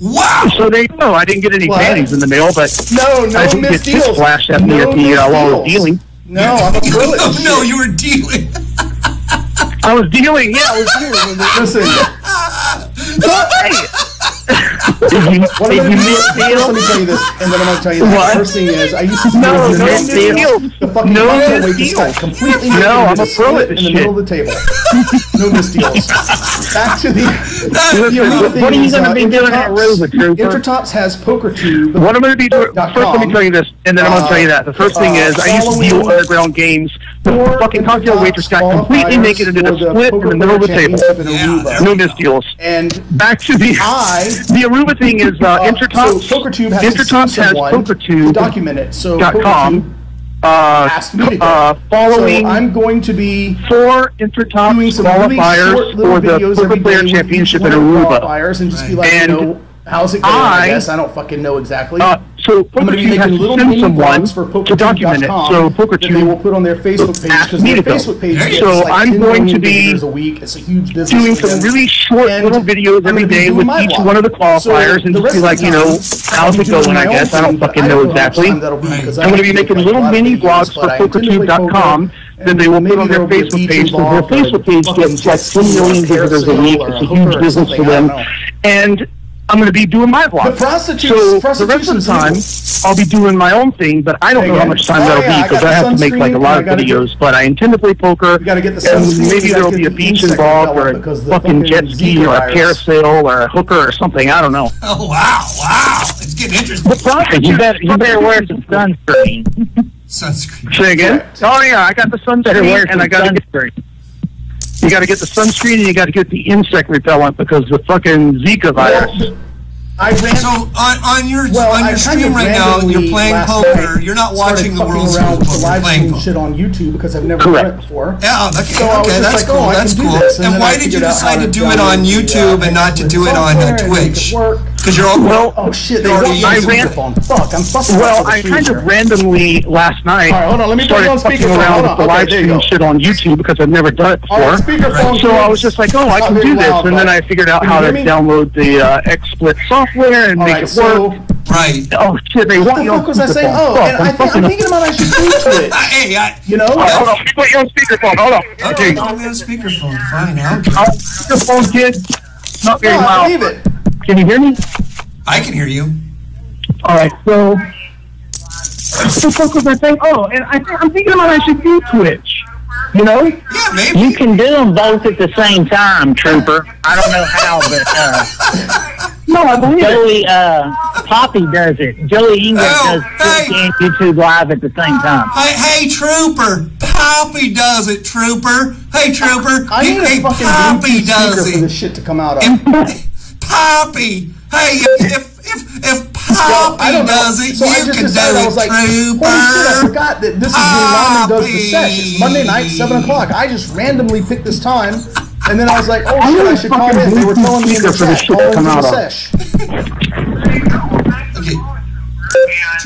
Wow! So there you go. I didn't get any panties in the mail, but I didn't get tits flashed at me at the while I was dealing. No, I'm a toilet. No, you were dealing. I was dealing. Yeah, I was dealing. Listen. Did you miss deals? Let me tell you this, and then I'm going to tell you the first thing is I used to I'm a pro at this shit. In the middle of the table. No missed deals. Back to the... what are you going to be doing at Aruba, Trooper? Intertops has PokerTube. What I'm going to be doing... First, let me tell you this, and then I'm going to tell you that. The first thing is I used to deal underground games. The fucking cocktail waitress got completely naked and did a split in the middle of the table. No missed deals. And back to the... The Aruba thing is Intertops. So PokerTube has PokerTube.com. So PokerTube asked me to go. Following, so I'm going to be for Intertops qualifiers for the Poker Player Championship at Aruba. And just be like, how's it going? I guess I don't fucking know exactly. So PokerTube has to send someone to document it. So PokerTube will put on their Facebook page because their Facebook page. So I'm going to be doing some really short little videos every day with each one of the qualifiers and just be like, how's it going? I guess I don't fucking know exactly. I'm going to be making little mini vlogs for PokerTube.com. Then they will put on their Facebook page. So their Facebook page gets like 10 million visitors a week. It's a huge business for them. And I'm going to be doing my vlog. So the rest of the time, I'll be doing my own thing, but I don't know how much time that'll be because I have to make like a lot of videos, but I intend to play poker, and maybe there'll be a beach involved or a fucking jet ski or a parasail or a hooker or something. I don't know. Oh, wow, wow. It's getting interesting. You better wear some sunscreen. Sunscreen. Say again? Oh, yeah, I got the sunscreen and I got the sunscreen. You got to get the sunscreen and you got to get the insect repellent because the fucking Zika virus. So on your stream right now, you're playing poker. You're not watching the World Series of Poker. You're playing poker. Shit on YouTube because I've never done it before. Yeah, okay, so that's cool. That's cool. And why did you decide to do it on YouTube and not to do it on Twitch? Because you're all Well, I kind of randomly last night started fucking around with the live stream shit on YouTube because I've never done it before. So I was just like, oh, I can do this, and then I figured out how to download the XSplit software and make it work. Right. Oh shit! They want you on speakerphone. What the fuck was I saying? Oh, and I'm thinking about I should do Twitch. Hey, hold on. Put you on speakerphone. Hold on. Okay. Put me on speakerphone. Fine. I'll speakerphone, kid. Not very loud. Leave it. Can you hear me? I can hear you. All right, so what the fuck was I saying? Oh, and I'm thinking about I should do Twitch. You know? Yeah, maybe. You can do them both at the same time, Trooper. I don't know how, but no, I believe Joey, Papi does it. Joey Ingram does Twitch and YouTube Live at the same time. Hey, Trooper. Papi does it, Trooper. Hey, Trooper. Hey, Papi does it. For this shit to come out of. Papi. Hey, if Papi does it, you can do it, like, Trooper. Holy shit, I forgot that this is when Lyman does the sesh. It's Monday night, 7 o'clock. I just randomly picked this time, and then I was like, oh shit, I should call in. They were telling me in the chat, call in for the sesh. Okay.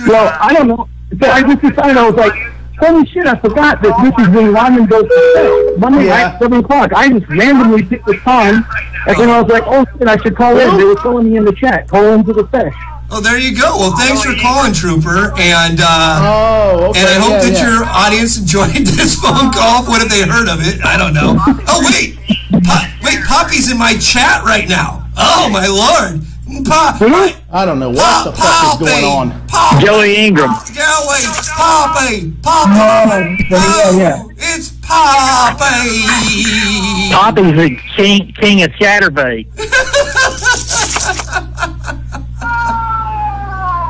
Well, I don't know. So I just decided, I was like, holy shit, I forgot that this is when Lyman goes to sesh. Monday night, 7 o'clock. I just randomly picked this time, and then I was like, oh shit, I should call in. They were telling me in the chat, call in to the sesh. Oh, there you go. Well, thanks for calling, Trooper, and and I hope that your audience enjoyed this phone call. What if they heard of it? I don't know. Oh, wait. Wait, Poppy's in my chat right now. Oh, my Lord. I don't know what the fuck is going on. Joey Ingram. Joey, Papi. Oh, it's Papi. Papi's the king of chatterbait.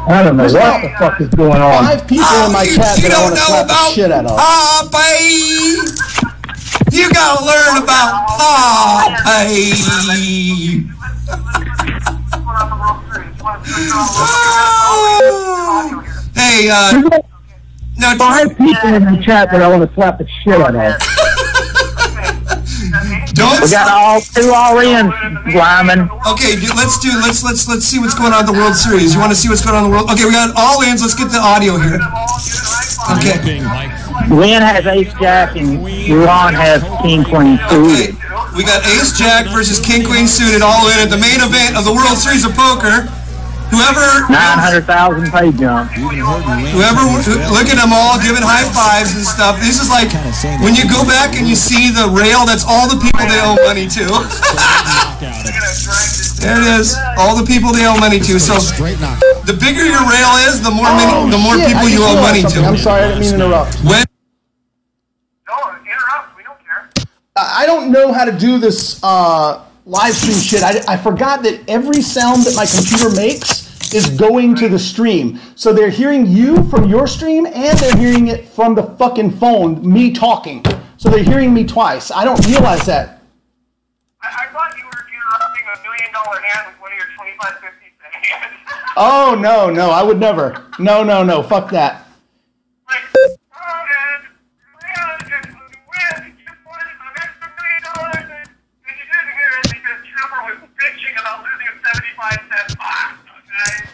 I don't know what the fuck is going on. 5 people in my chat that I want to slap the shit out of. Papi. You gotta learn about Papi. Hey, no, 5 people in the chat that I want to slap the shit out of. We got all in, Lyman. Okay, let's see what's going on in the World Series. You want to see what's going on in the World? Okay, we got all ins. Let's get the audio here. Okay. Lynn has Ace Jack and Ron has King Queen suited. Okay. We got Ace Jack versus King Queen suited all in at the main event of the World Series of Poker. Whoever 900,000 pay jump. Look at them all giving high fives and stuff. This is like when you go back and you see the rail. That's all the people they owe money to. There it is. All the people they owe money to. So the bigger your rail is, the more people you owe money to. I'm sorry, I didn't mean to interrupt. No, interrupt. We don't care. I don't know how to do this. Live stream shit. I forgot that every sound that my computer makes is going to the stream. So they're hearing you from your stream and they're hearing it from the fucking phone, me talking. So they're hearing me twice. I don't realize that. I thought you were interrupting a $1 million hand with one of your 25-50 hands. Oh, no, I would never. No, fuck that. Like,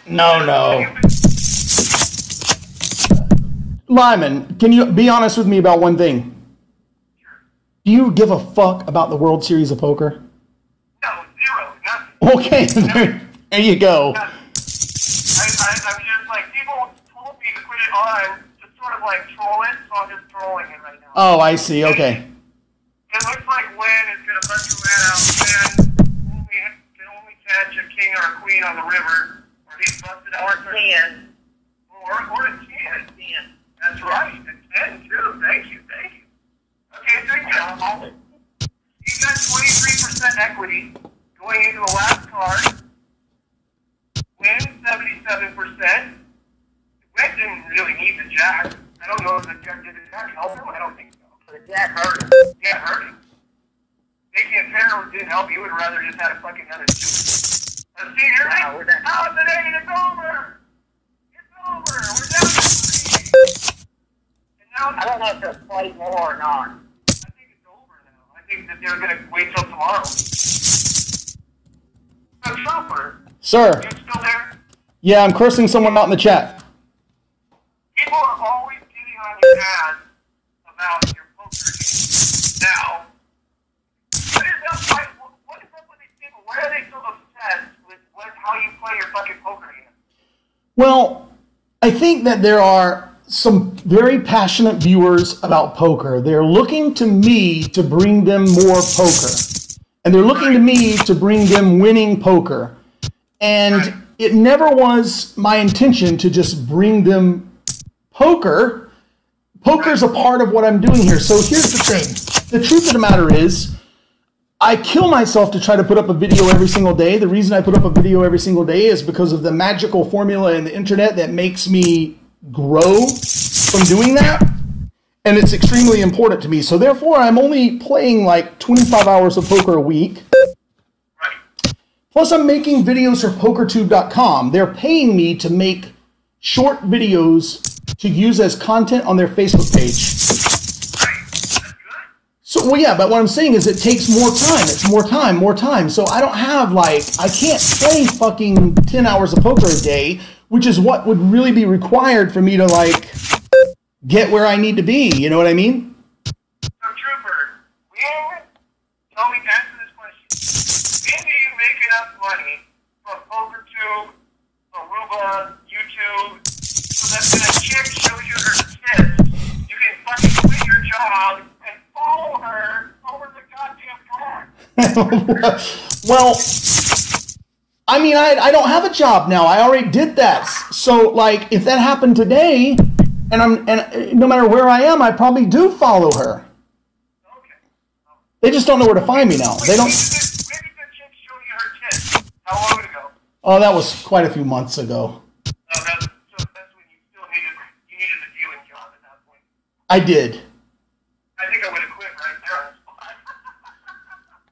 No. Lyman, can you be honest with me about one thing? Sure. Do you give a fuck about the World Series of Poker? No, zero, nothing. Okay, there you go. I'm just like, people told me to quit it all. I'm just sort of like trolling, so I'm just trolling it right now. Oh, I see, okay. It looks like Wynn is going to let you out. Wynn can only catch a king or a queen on the river. Or ten. Or a ten. That's right. A ten, too. Thank you. Okay, so you got 23% equity going into the last card. Win 77%. Wynn didn't really need the jack. I don't know if the jack did the jack help him. I don't think so. The jack hurt him. Making a pair didn't help. He would rather just have a fucking other two. See, you're right. Now the negative is over. It's over. We're down to 3. And now I don't know if they'll play more or not. I think it's over now. I think that they're going to wait till tomorrow. So, Trooper. Sir. You're still there? Yeah, I'm cursing someone out in the chat. People are always getting on your ass about your poker game. Now, what is up with these people? Why are they so obsessed? How you play your fucking poker game. Well, I think that there are some very passionate viewers about poker. They're looking to me to bring them more poker. And they're looking to me to bring them winning poker. And it never was my intention to just bring them poker. Poker's a part of what I'm doing here. So here's the thing. The truth of the matter is, I kill myself to try to put up a video every single day. The reason I put up a video every single day is because of the magical formula in the internet that makes me grow from doing that. and it's extremely important to me. So therefore, I'm only playing like 25 hours of poker a week. Plus, I'm making videos for PokerTube.com. They're paying me to make short videos to use as content on their Facebook page. So, well, yeah, but what I'm saying is it takes more time. It's more time. So I don't have, like, I can't play fucking 10 hours of poker a day, which is what would really be required for me to, like, get where I need to be. You know what I mean? So, Trooper, tell me, answer this question. When do you make enough money from PokerTube, Aruba, YouTube, so that when a chick shows you her tits, you can fucking quit your job? Follow her over the goddamn car. Well, I mean, I don't have a job now. I already did that. So, like, if that happened today, and no matter where I am, I probably do follow her. Okay. They just don't know where to find me now. Wait, they don't. When did the chick show you her tits? How long ago? Oh, that was quite a few months ago. Oh, that's when you still needed a dealing job at that point. I did. I think I would have quit right there on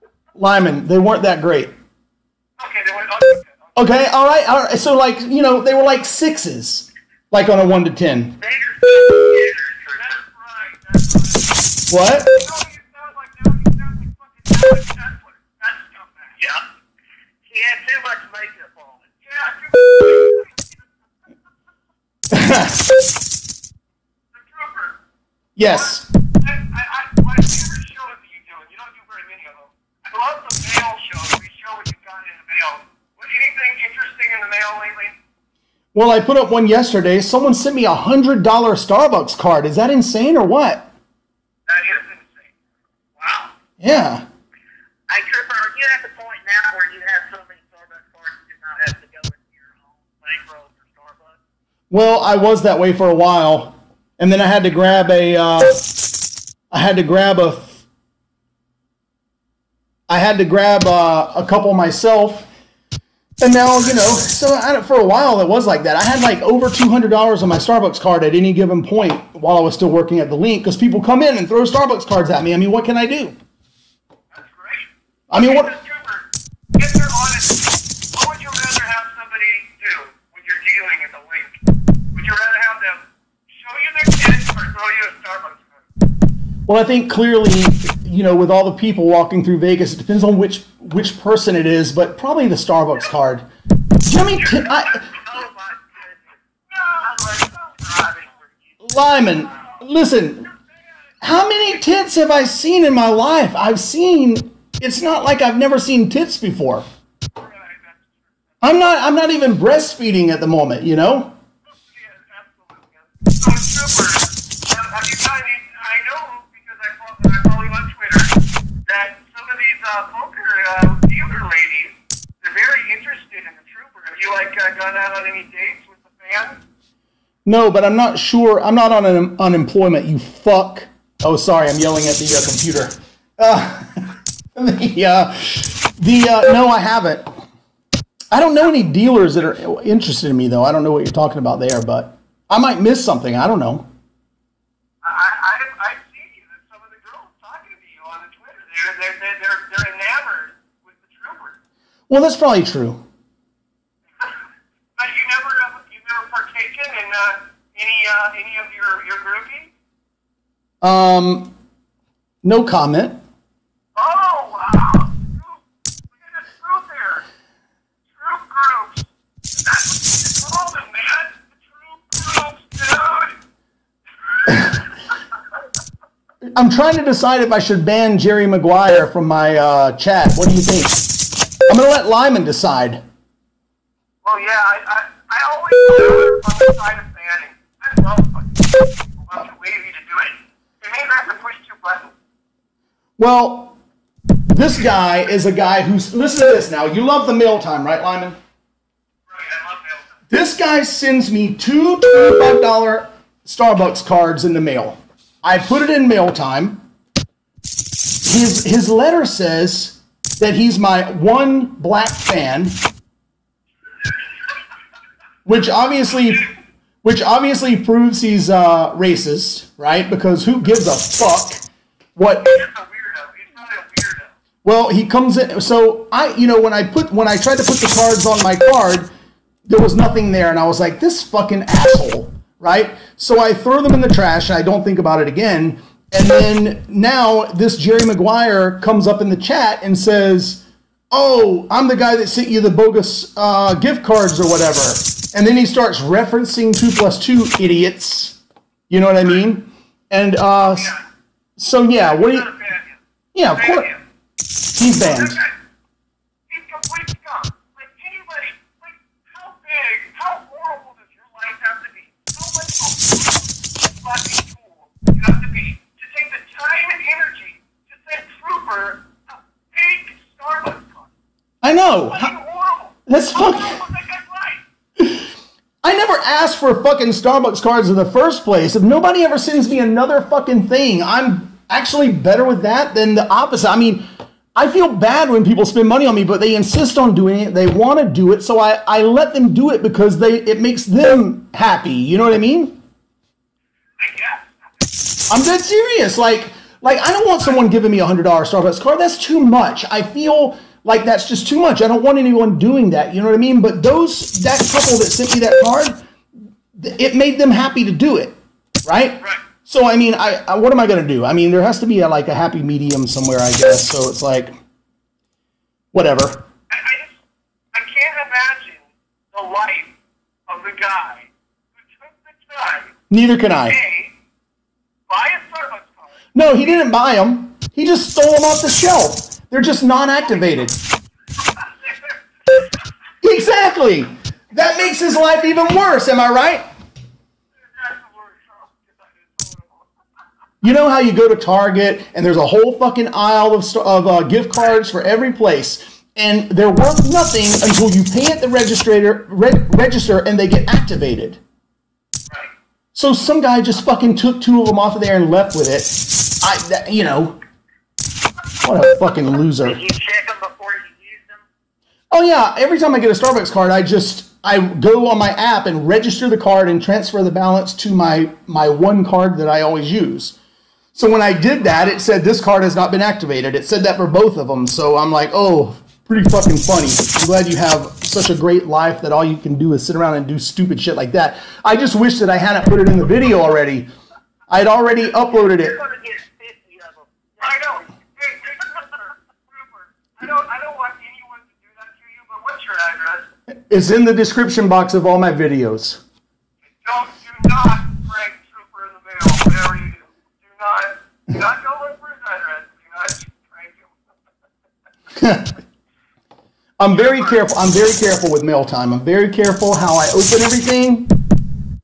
the spot. Lyman, they weren't that great. Okay, they weren't. Okay, all right. So, like, you know, they were like 6s, like on a 1 to 10. That's right. What? Yeah. He had too much makeup on. Yeah. Trooper. Yes. Whatever shows that you do, and you don't do very many of them. I love the mail shows. We show what you've got in the mail. Was anything interesting in the mail lately? Well, I put up one yesterday. Someone sent me a $100 Starbucks card. Is that insane or what? That is insane. Wow. Yeah. I trip over. You have the point now where you have so many Starbucks cards you do not have to go into your home bankroll for Starbucks. Well, I was that way for a while, and then I had to grab a. I had to grab a couple myself, and now, you know, so for a while it was like that. I had like over $200 on my Starbucks card at any given point while I was still working at the link, because people come in and throw Starbucks cards at me. I mean, what can I do? That's great. I mean, what? If they're honest, what would you rather have somebody do when you're dealing at the link? Would you rather have them show you their kids or throw you a Starbucks? Well, I think clearly, you know, with all the people walking through Vegas, it depends on which person it is, but probably the Starbucks card. Jimmy, Lyman, listen, how many tits have I seen in my life? It's not like I've never seen tits before. I'm not even breastfeeding at the moment, you know? Poker dealer ladies, they're very interested in the Trooper. Have you, like, gone out on any dates with the fans? No, but I'm not sure. I'm not on unemployment, you fuck. Oh, sorry, I'm yelling at the computer. No, I haven't. I don't know any dealers that are interested in me, though. I don't know what you're talking about there, but I might miss something. I don't know. They're enamored with the Trooper. Well, that's probably true. But you never partaken in any of your grouping? No comment. Oh wow! Look at this group here. Troop groups. That's what you call them, man. The troop groups, dude. I'm trying to decide if I should ban Jerry Maguire from my chat. What do you think? I'm going to let Lyman decide. Well, yeah, I always do on the side of banning. I love fucking people. I'm too lazy to do it. It means I have to push 2 buttons. Well, this guy is a guy who's... Listen to this now. You love the mail time, right, Lyman? Right, I love mail time. This guy sends me 2 $25 Starbucks cards in the mail. I put it in mail time. His letter says that he's my one black fan, which obviously which obviously proves he's racist, right? Because who gives a fuck what? He's a weirdo. He's not a weirdo. Well, he comes in. So I, you know, when I tried to put the cards on my card, there was nothing there, and I was like, this fucking asshole, right? So I throw them in the trash, and I don't think about it again. And then now this Jerry Maguire comes up in the chat and says, oh, I'm the guy that sent you the bogus gift cards or whatever. And then he starts referencing 2+2 idiots. You know what I mean? And yeah. So, yeah, what do you... Yeah, of course. He's banned. He's completely dumb. Like, anybody, like, how big, how horrible does your life have to be? How much fucking cool does it have to be to take the time and energy to send Trooper a fake Starbucks card? I know. That's fucking... I never asked for fucking Starbucks cards in the first place. If nobody ever sends me another fucking thing, I'm actually better with that than the opposite. I mean, I feel bad when people spend money on me, but they insist on doing it. They want to do it, so I let them do it because it makes them happy. You know what I mean? I'm dead serious. Like I don't want someone giving me a $100 Starbucks card. That's too much. I feel... like, that's just too much. I don't want anyone doing that. You know what I mean? But that couple that sent me that card, it made them happy to do it, right? Right. So, I mean, I what am I going to do? I mean, there has to be, a happy medium somewhere, I guess. So it's like, whatever. I can't imagine the life of the guy who took the time. Neither can I. Buy a Starbucks card. No, he didn't buy them. He just stole them off the shelf. They're just non-activated. Exactly. That makes his life even worse. Am I right? You know how you go to Target and there's a whole fucking aisle of gift cards for every place, and they're worth nothing until you pay at the register and they get activated. So some guy just fucking took two of them off of there and left with it. You know. What a fucking loser. Did you check them before you use them? Oh, yeah. Every time I get a Starbucks card, I go on my app and register the card and transfer the balance to my one card that I always use. So when I did that, it said, this card has not been activated. It said that for both of them. So I'm like, oh, pretty fucking funny. I'm glad you have such a great life that all you can do is sit around and do stupid shit like that. I just wish that I hadn't put it in the video already. I'd already uploaded it. I know. I don't want anyone to do that to you, but what's your address? It's in the description box of all my videos. Do not break Trooper in the mail, whatever you do. Do not go look for his address. Do not break him. I'm very careful with mail time. I'm very careful how I open everything.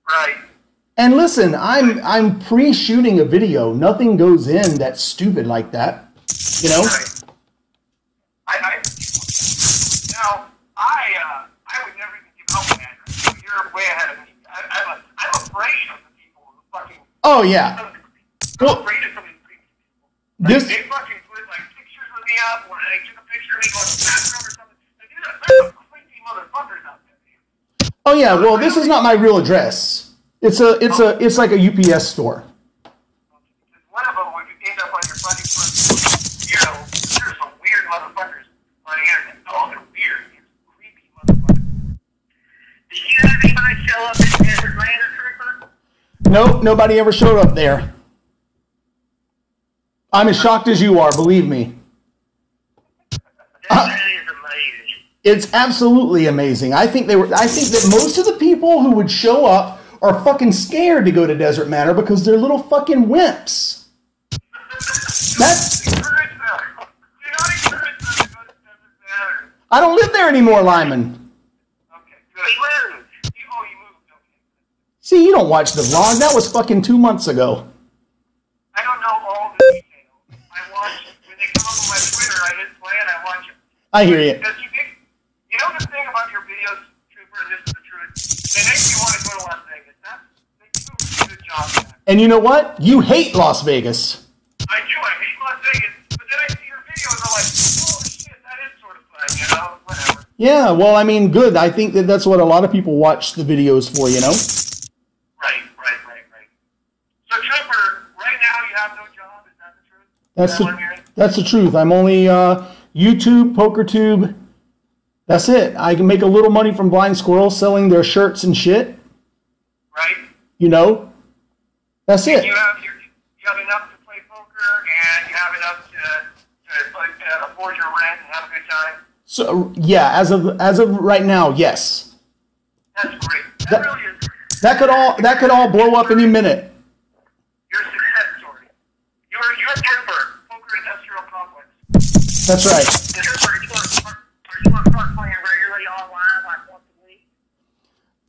Right. And listen, I'm pre-shooting a video. Nothing goes in that's stupid like that. You know? Right. I would never even give out my address. You're way ahead of me. I'm afraid of the people who fucking... Oh, yeah. I'm afraid of some of these people. Like, they fucking put, pictures of me up when they took a picture of me going to the bathroom or something. Like, these are some creepy motherfuckers out there. Oh, yeah. Well, this is not my real address. It's like a UPS store. One of them would end up on your fucking front. You know, there's some weird motherfuckers on the internet. Oh, they're weird. Did you have anybody show up in Desert Land or Trooper? Nope, nobody ever showed up there. I'm as shocked as you are, believe me. That is amazing. It's absolutely amazing. I think that most of the people who would show up are fucking scared to go to Desert Manor because they're little fucking wimps. That's... I don't live there anymore, Lyman. Okay, good. You moved. Oh, you moved. Okay. See, you don't watch the vlog. That was fucking 2 months ago. I don't know all the details. I watch when they come up on my Twitter. I just play it. I watch it. I hear you. Because you know the thing about your videos, Trooper, and this is the truth. They make you want to go to Las Vegas. They do a good job of that. And you know what? You hate Las Vegas. I do. I hate Las Vegas. But then I see your videos. I'm like, oh, shit, that is sort of fun, you know? Yeah, well, I mean, good. I think that's what a lot of people watch the videos for, you know? you have no job? Is that the truth? That's the truth. I'm only YouTube, PokerTube. That's it. I can make a little money from Blind Squirrel selling their shirts and shit. Right. You know? That's it. You have enough to play poker, and you have enough to afford your rent and have a good time. So yeah, as of right now, yes. That's great. That really is great. That could all blow up any minute. Your success story. You're a Trooper, Poker Industrial Complex. That's right. Are you start playing regularly online like once a week?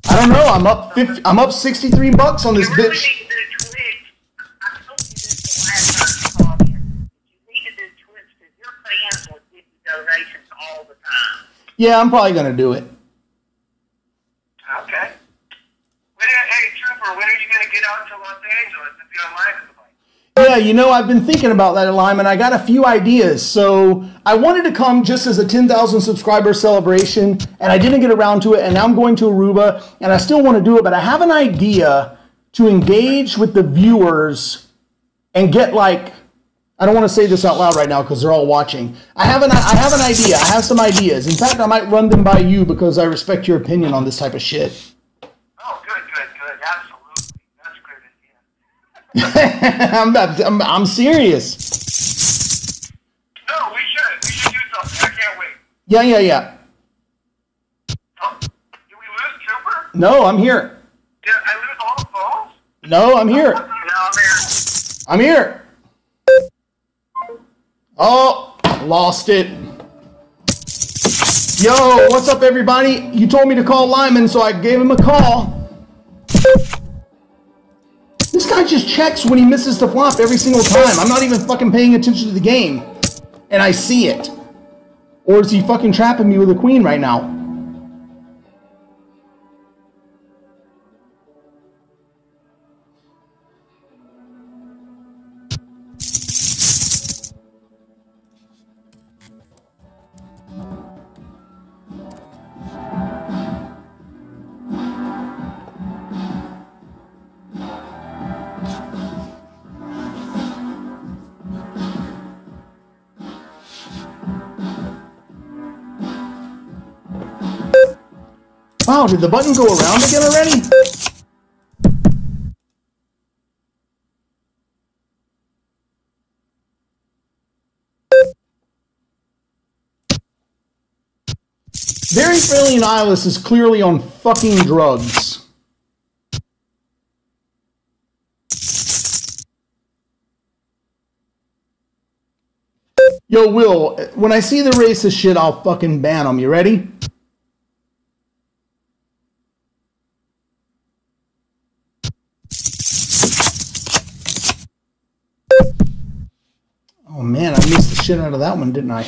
I don't know. I'm up $63 on this bitch. Yeah, I'm probably going to do it. Okay. Hey, Trooper, when are you going to get out to Los Angeles and be on Lyman the Bike? Yeah, you know, I've been thinking about that at Lyman. I got a few ideas. So I wanted to come just as a 10,000 subscriber celebration, and I didn't get around to it, and now I'm going to Aruba, and I still want to do it, but I have an idea to engage with the viewers and get, like, I don't want to say this out loud right now because they're all watching. I have an idea. I have some ideas. In fact, I might run them by you because I respect your opinion on this type of shit. Oh, good. Absolutely. That's a great idea. I'm serious. No, we should do something. I can't wait. Yeah. Oh, did we lose Trooper? No, I'm here. Did I lose all the phones? No, I'm here. I'm here. Oh, lost it. Yo, what's up, everybody? You told me to call Lyman, so I gave him a call. This guy just checks when he misses the flop every single time. I'm not even fucking paying attention to the game. And I see it. Or is he fucking trapping me with a queen right now? Wow, did the button go around again already? Very Friendly Nihilus is clearly on fucking drugs. Yo, Will, when I see the racist shit, I'll fucking ban them. You ready? Oh man, I missed the shit out of that one, didn't I?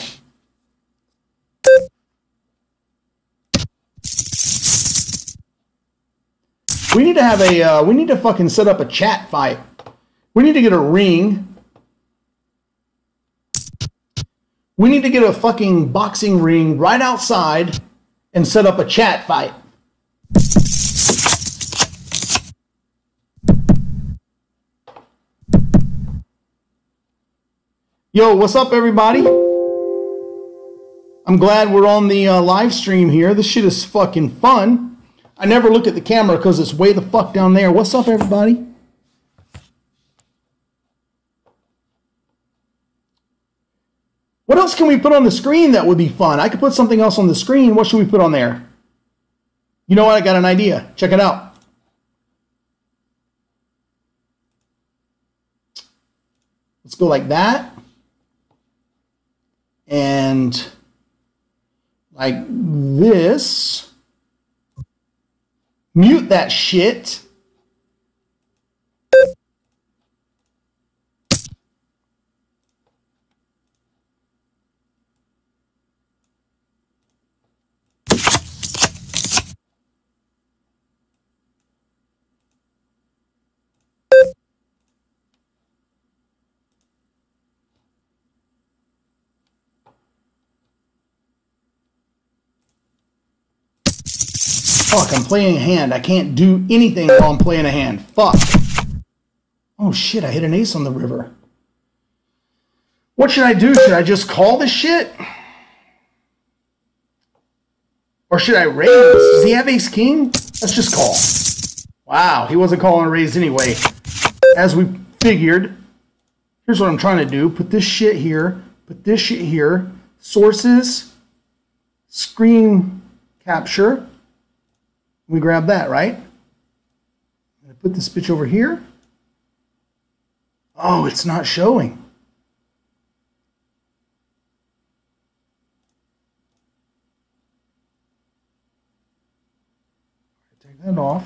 We need to have a, we need to fucking set up a chat fight. We need to get a ring. We need to get a fucking boxing ring right outside and set up a chat fight. Yo, what's up, everybody? I'm glad we're on the live stream here. This shit is fucking fun. I never look at the camera because it's way the fuck down there. What's up, everybody? What else can we put on the screen that would be fun? I could put something else on the screen. What should we put on there? You know what? I got an idea. Check it out. Let's go like that. And like this, mute that shit. Fuck, I'm playing a hand. I can't do anything while I'm playing a hand. Fuck. Oh shit, I hit an ace on the river. What should I do? Should I just call this shit? Or should I raise? Does he have ace king? Let's just call. Wow, he wasn't calling a raise anyway. As we figured, here's what I'm trying to do. Put this shit here. Put this shit here. Sources. Screen capture. We grab that, right? I'm going to put this bitch over here. Oh, it's not showing. Take that off.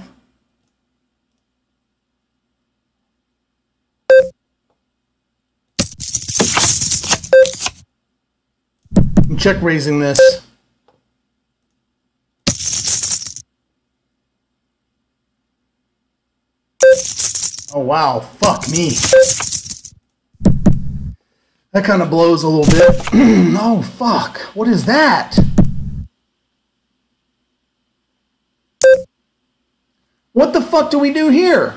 I'm check raising this. Oh wow, fuck me. That kind of blows a little bit. Oh fuck, what is that? What the fuck do we do here?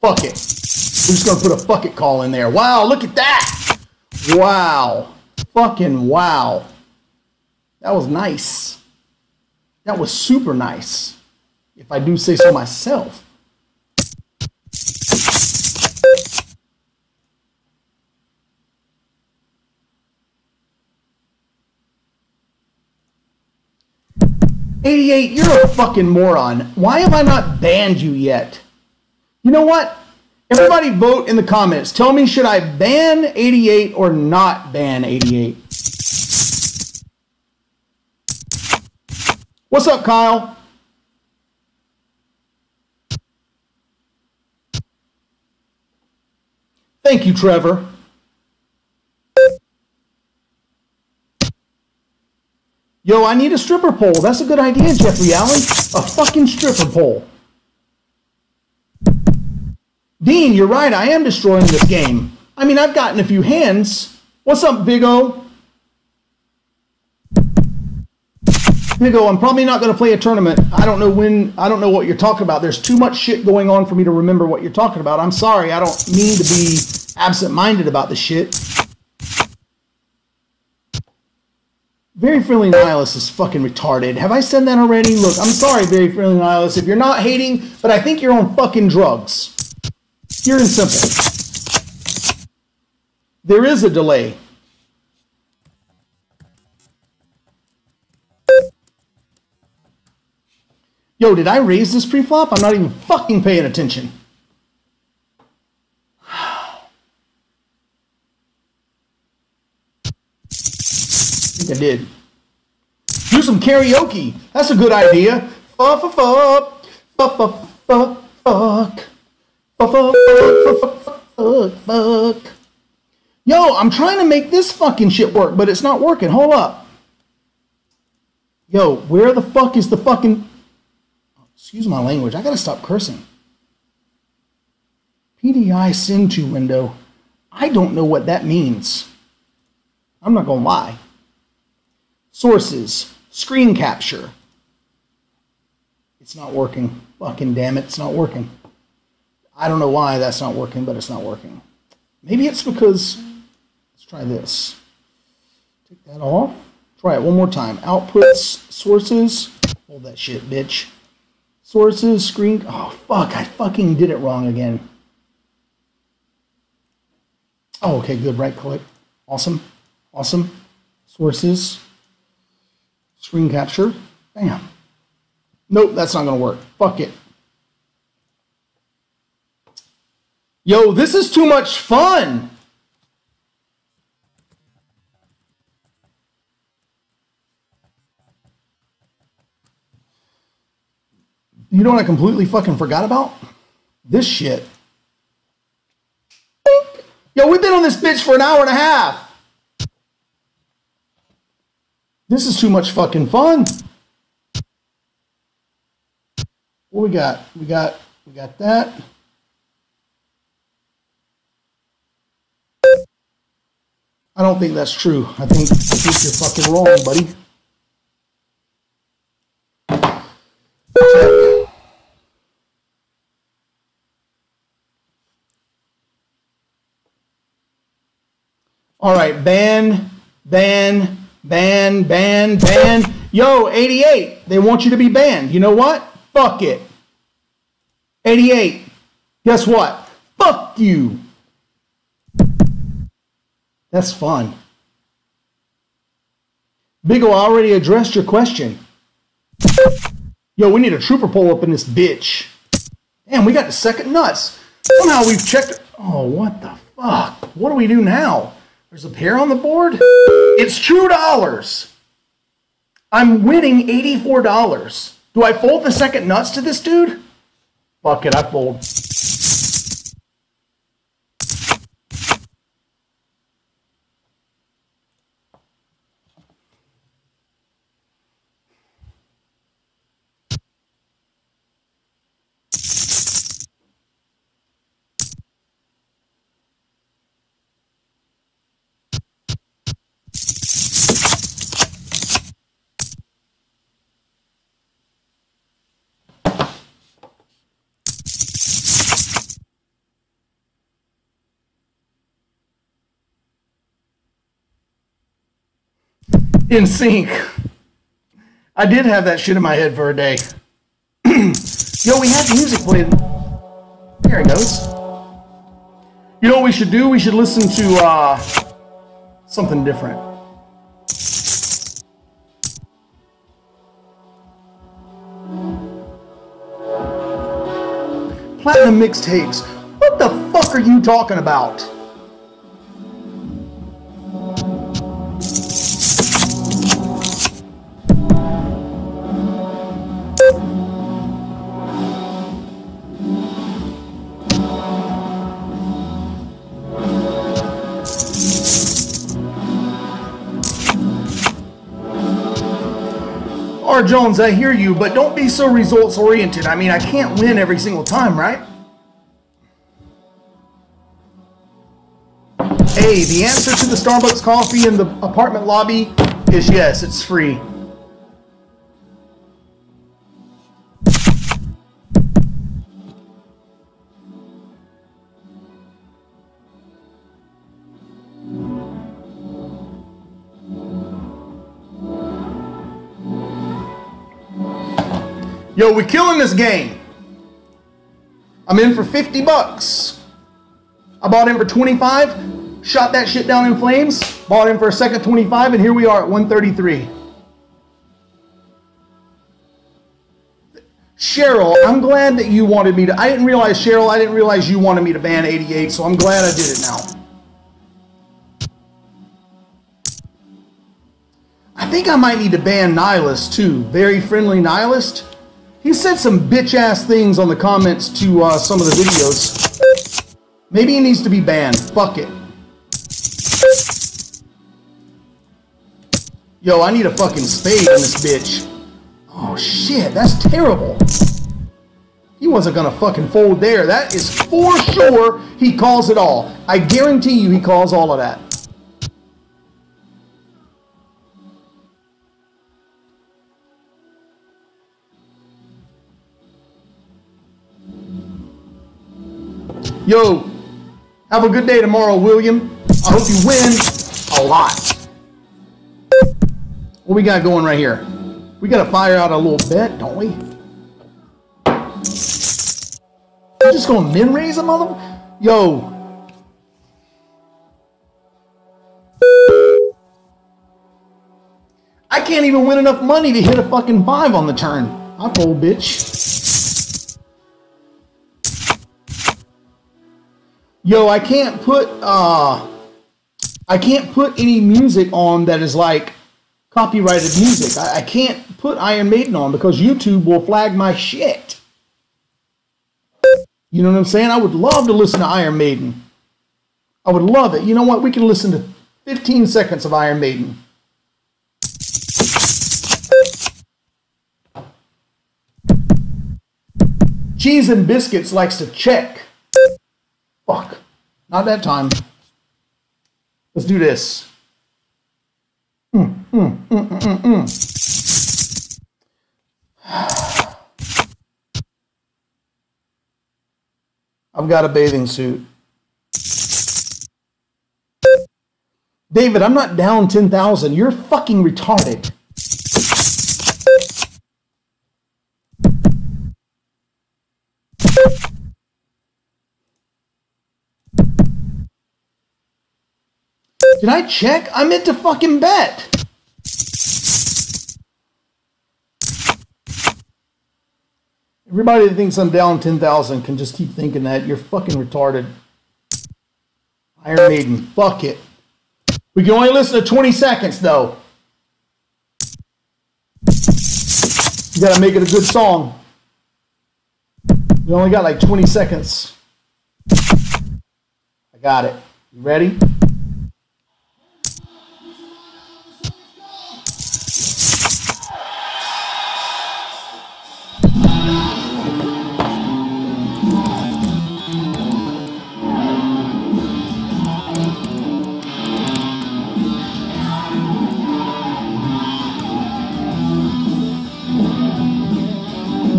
Fuck it. We're just gonna put a fuck it call in there. Wow, look at that! Wow. Fucking wow. That was nice. That was super nice. If I do say so myself. $88, you're a fucking moron. Why have I not banned you yet? You know what? Everybody vote in the comments. Tell me, should I ban 88 or not ban 88? What's up, Kyle? Thank you, Trevor. Yo, I need a stripper pole. That's a good idea, Jeffrey Allen. A fucking stripper pole. Dean, you're right. I am destroying this game. I mean, I've gotten a few hands. What's up, Big O? Big O, I'm probably not going to play a tournament. I don't know when. I don't know what you're talking about. There's too much shit going on for me to remember what you're talking about. I'm sorry. I don't mean to be absent-minded about this shit. Very Friendly Nihilus is fucking retarded. Have I said that already? Look, I'm sorry, Very Friendly Nihilus, if you're not hating, but I think you're on fucking drugs. Pure and simple. There is a delay. Yo, did I raise this preflop? I'm not even fucking paying attention. I did. Do some karaoke. That's a good idea. Fuck, fuck, fuck, fuck, fuck, fuck, fuck, fuck, fuck. Yo, I'm trying to make this fucking shit work, but it's not working. Hold up. Yo, where the fuck is the fucking? Excuse my language. I gotta stop cursing. PDI send to window. I don't know what that means. I'm not gonna lie. Sources, screen capture. It's not working. Fucking damn it, it's not working. I don't know why that's not working, but it's not working. Maybe it's because, let's try this. Take that off. Try it one more time. Outputs, sources. Hold that shit, bitch. Sources, screen, oh fuck, I fucking did it wrong again. Oh, okay, good, right click. Awesome, awesome. Sources. Screen capture. Bam. Nope, that's not going to work. Fuck it. Yo, this is too much fun. You know what I completely fucking forgot about? This shit. Yo, we've been on this bitch for an hour and a half. This is too much fucking fun. What we got? We got that. I don't think that's true. I think you're fucking wrong, buddy. Check. All right, ban. Yo, 88, they want you to be banned. You know what? Fuck it. 88, guess what? Fuck you. That's fun. Biggo, I already addressed your question. Yo, we need a trooper poll up in this bitch. Damn, we got the second nuts. Somehow we've checked. Oh, what the fuck? What do we do now? There's a pair on the board? It's $2. I'm winning $84. Do I fold the second nuts to this dude? Fuck it, I fold. In sync. I did have that shit in my head for a day. Yo, we had the music playing. There it goes. You know what we should do? We should listen to something different. Platinum mixtapes. What the fuck are you talking about? Jones, I hear you, but don't be so results oriented. I mean, I can't win every single time, right? Hey, the answer to the Starbucks coffee in the apartment lobby is yes, it's free. Yo, we're killing this game. I'm in for 50 bucks. I bought in for 25, shot that shit down in flames, bought in for a second 25, and here we are at 133. Cheryl, I'm glad that you wanted me to. I didn't realize, Cheryl, I didn't realize you wanted me to ban 88, so I'm glad I did it now. I think I might need to ban Nihilist too. Very friendly Nihilist. He said some bitch-ass things on the comments to some of the videos. Maybe he needs to be banned. Fuck it. Yo, I need a fucking spade on this bitch. Oh, shit. That's terrible. He wasn't gonna fucking fold there. That is for sure he calls it all. I guarantee you he calls all of that. Yo, have a good day tomorrow, William. I hope you win a lot. What we got going right here? We got to fire out a little bet, don't we? We're just going to min-raise a motherfucker? Yo. I can't even win enough money to hit a fucking 5 on the turn. I fold, bitch. Yo, I can't put any music on that is like copyrighted music. I can't put Iron Maiden on because YouTube will flag my shit. You know what I'm saying? I would love to listen to Iron Maiden. I would love it. You know what? We can listen to 15 seconds of Iron Maiden. Cheese and Biscuits likes to check. Fuck. Not that time. Let's do this. I've got a bathing suit. David, I'm not down 10,000. You're fucking retarded. Did I check? I meant to fucking bet. Everybody that thinks I'm down 10,000 can just keep thinking that. You're fucking retarded. Iron Maiden, fuck it. We can only listen to 20 seconds, though. You gotta make it a good song. You only got like 20 seconds. I got it. You ready?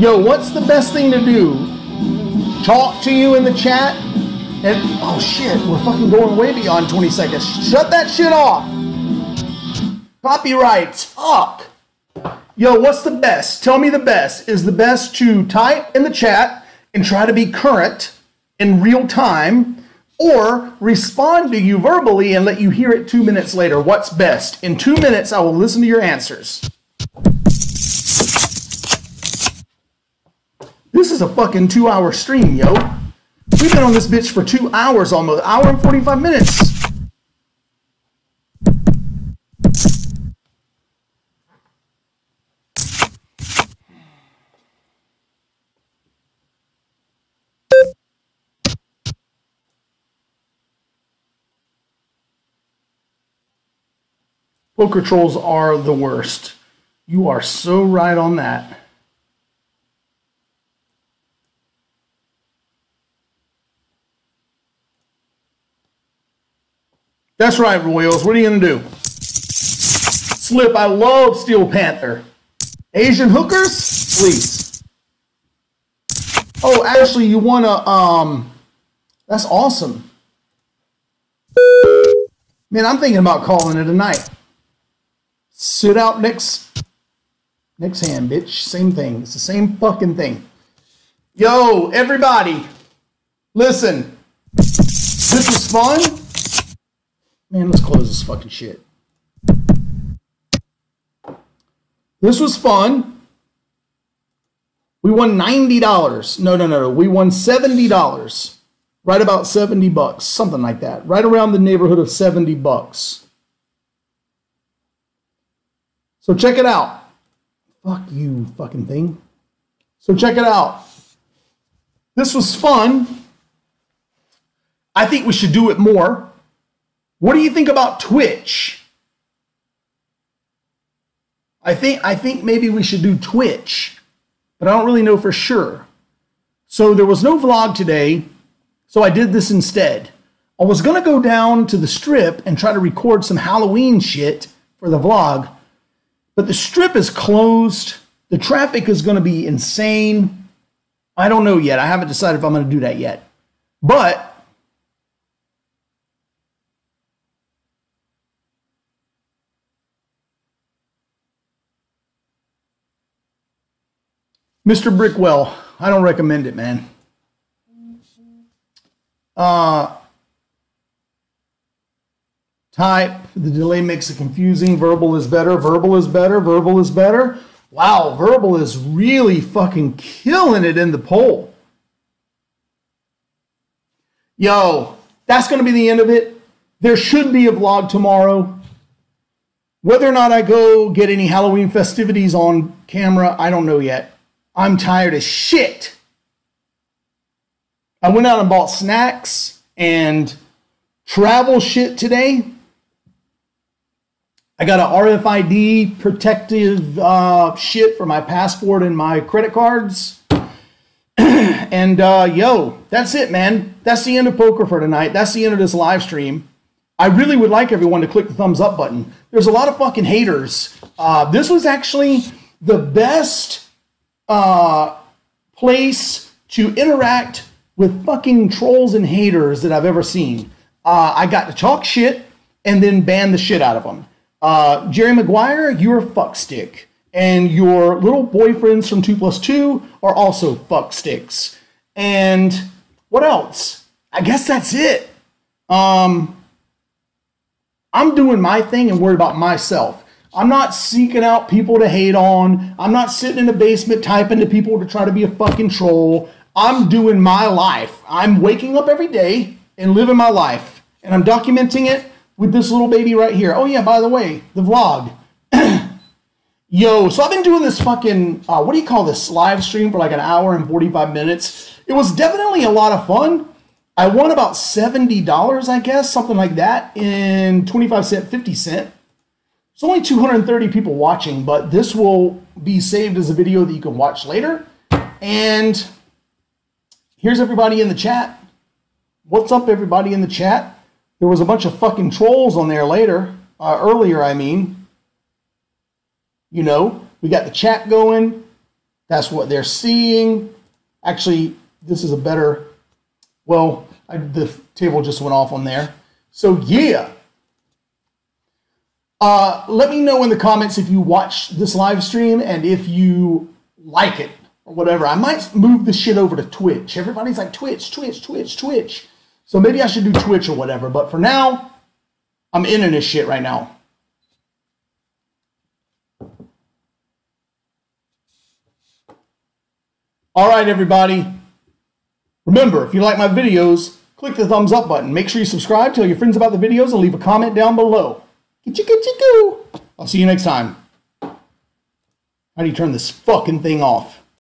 Yo, what's the best thing to do? Talk to you in the chat? And, oh shit, we're fucking going way beyond 20 seconds. Shut that shit off. Copyrights, fuck. Yo, what's the best? Tell me the best. Is the best to type in the chat and try to be current in real time, or respond to you verbally and let you hear it 2 minutes later? What's best? In 2 minutes, I will listen to your answers. This is a fucking 2-hour stream, yo. We've been on this bitch for 2 hours almost. Hour and 45 minutes. Poker trolls are the worst. You are so right on that. That's right, Royals. What are you going to do? Slip. I love Steel Panther. Asian hookers? Please. Oh, Ashley, you want to... That's awesome. Man, I'm thinking about calling it a night. Sit out next hand, bitch. Same thing. It's the same fucking thing. Yo, everybody. Listen. This was fun. Man, let's close this fucking shit. This was fun. We won $90. No. We won $70. Right about 70 bucks, something like that. Right around the neighborhood of 70 bucks. So check it out. Fuck you, fucking thing. So check it out. This was fun. I think we should do it more. What do you think about Twitch? I think maybe we should do Twitch, but I don't really know for sure. So there was no vlog today, so I did this instead. I was gonna go down to the Strip and try to record some Halloween shit for the vlog, but the Strip is closed. The traffic is gonna be insane. I don't know yet. I haven't decided if I'm gonna do that yet, but Mr. Brickwell, I don't recommend it, man. Type, the delay makes it confusing. Verbal is better, verbal is better, verbal is better. Wow, verbal is really fucking killing it in the poll. Yo, that's going to be the end of it. There should be a vlog tomorrow. Whether or not I go get any Halloween festivities on camera, I don't know yet. I'm tired as shit. I went out and bought snacks and travel shit today. I got an RFID protective shit for my passport and my credit cards. And yo, that's it, man. That's the end of poker for tonight. That's the end of this live stream. I really would like everyone to click the thumbs up button. There's a lot of fucking haters. This was actually the best... place to interact with fucking trolls and haters that I've ever seen. I got to talk shit and then ban the shit out of them. Jerry Maguire, you're a fuckstick. And your little boyfriends from 2+2 are also fucksticks. And what else? I guess that's it. I'm doing my thing and worried about myself. I'm not seeking out people to hate on. I'm not sitting in the basement typing to people to try to be a fucking troll. I'm doing my life. I'm waking up every day and living my life. And I'm documenting it with this little baby right here. Oh yeah, by the way, the vlog. Yo, so I've been doing this fucking, what do you call this, live stream for like an hour and 45 minutes. It was definitely a lot of fun. I won about $70, I guess, something like that, in 25 cent, 50 cent. It's only 230 people watching, but this will be saved as a video that you can watch later. And here's everybody in the chat. What's up, everybody in the chat? There was a bunch of fucking trolls on there later, earlier, I mean. You know, we got the chat going. That's what they're seeing. Actually, this is a better, well, the table just went off on there. So yeah. Let me know in the comments if you watch this live stream and if you like it or whatever. I might move this shit over to Twitch. Everybody's like Twitch, Twitch, Twitch, Twitch. So maybe I should do Twitch or whatever. But for now, I'm into this shit right now. All right, everybody. Remember, if you like my videos, click the thumbs up button. Make sure you subscribe, tell your friends about the videos, and leave a comment down below. I'll see you next time. How do you turn this fucking thing off?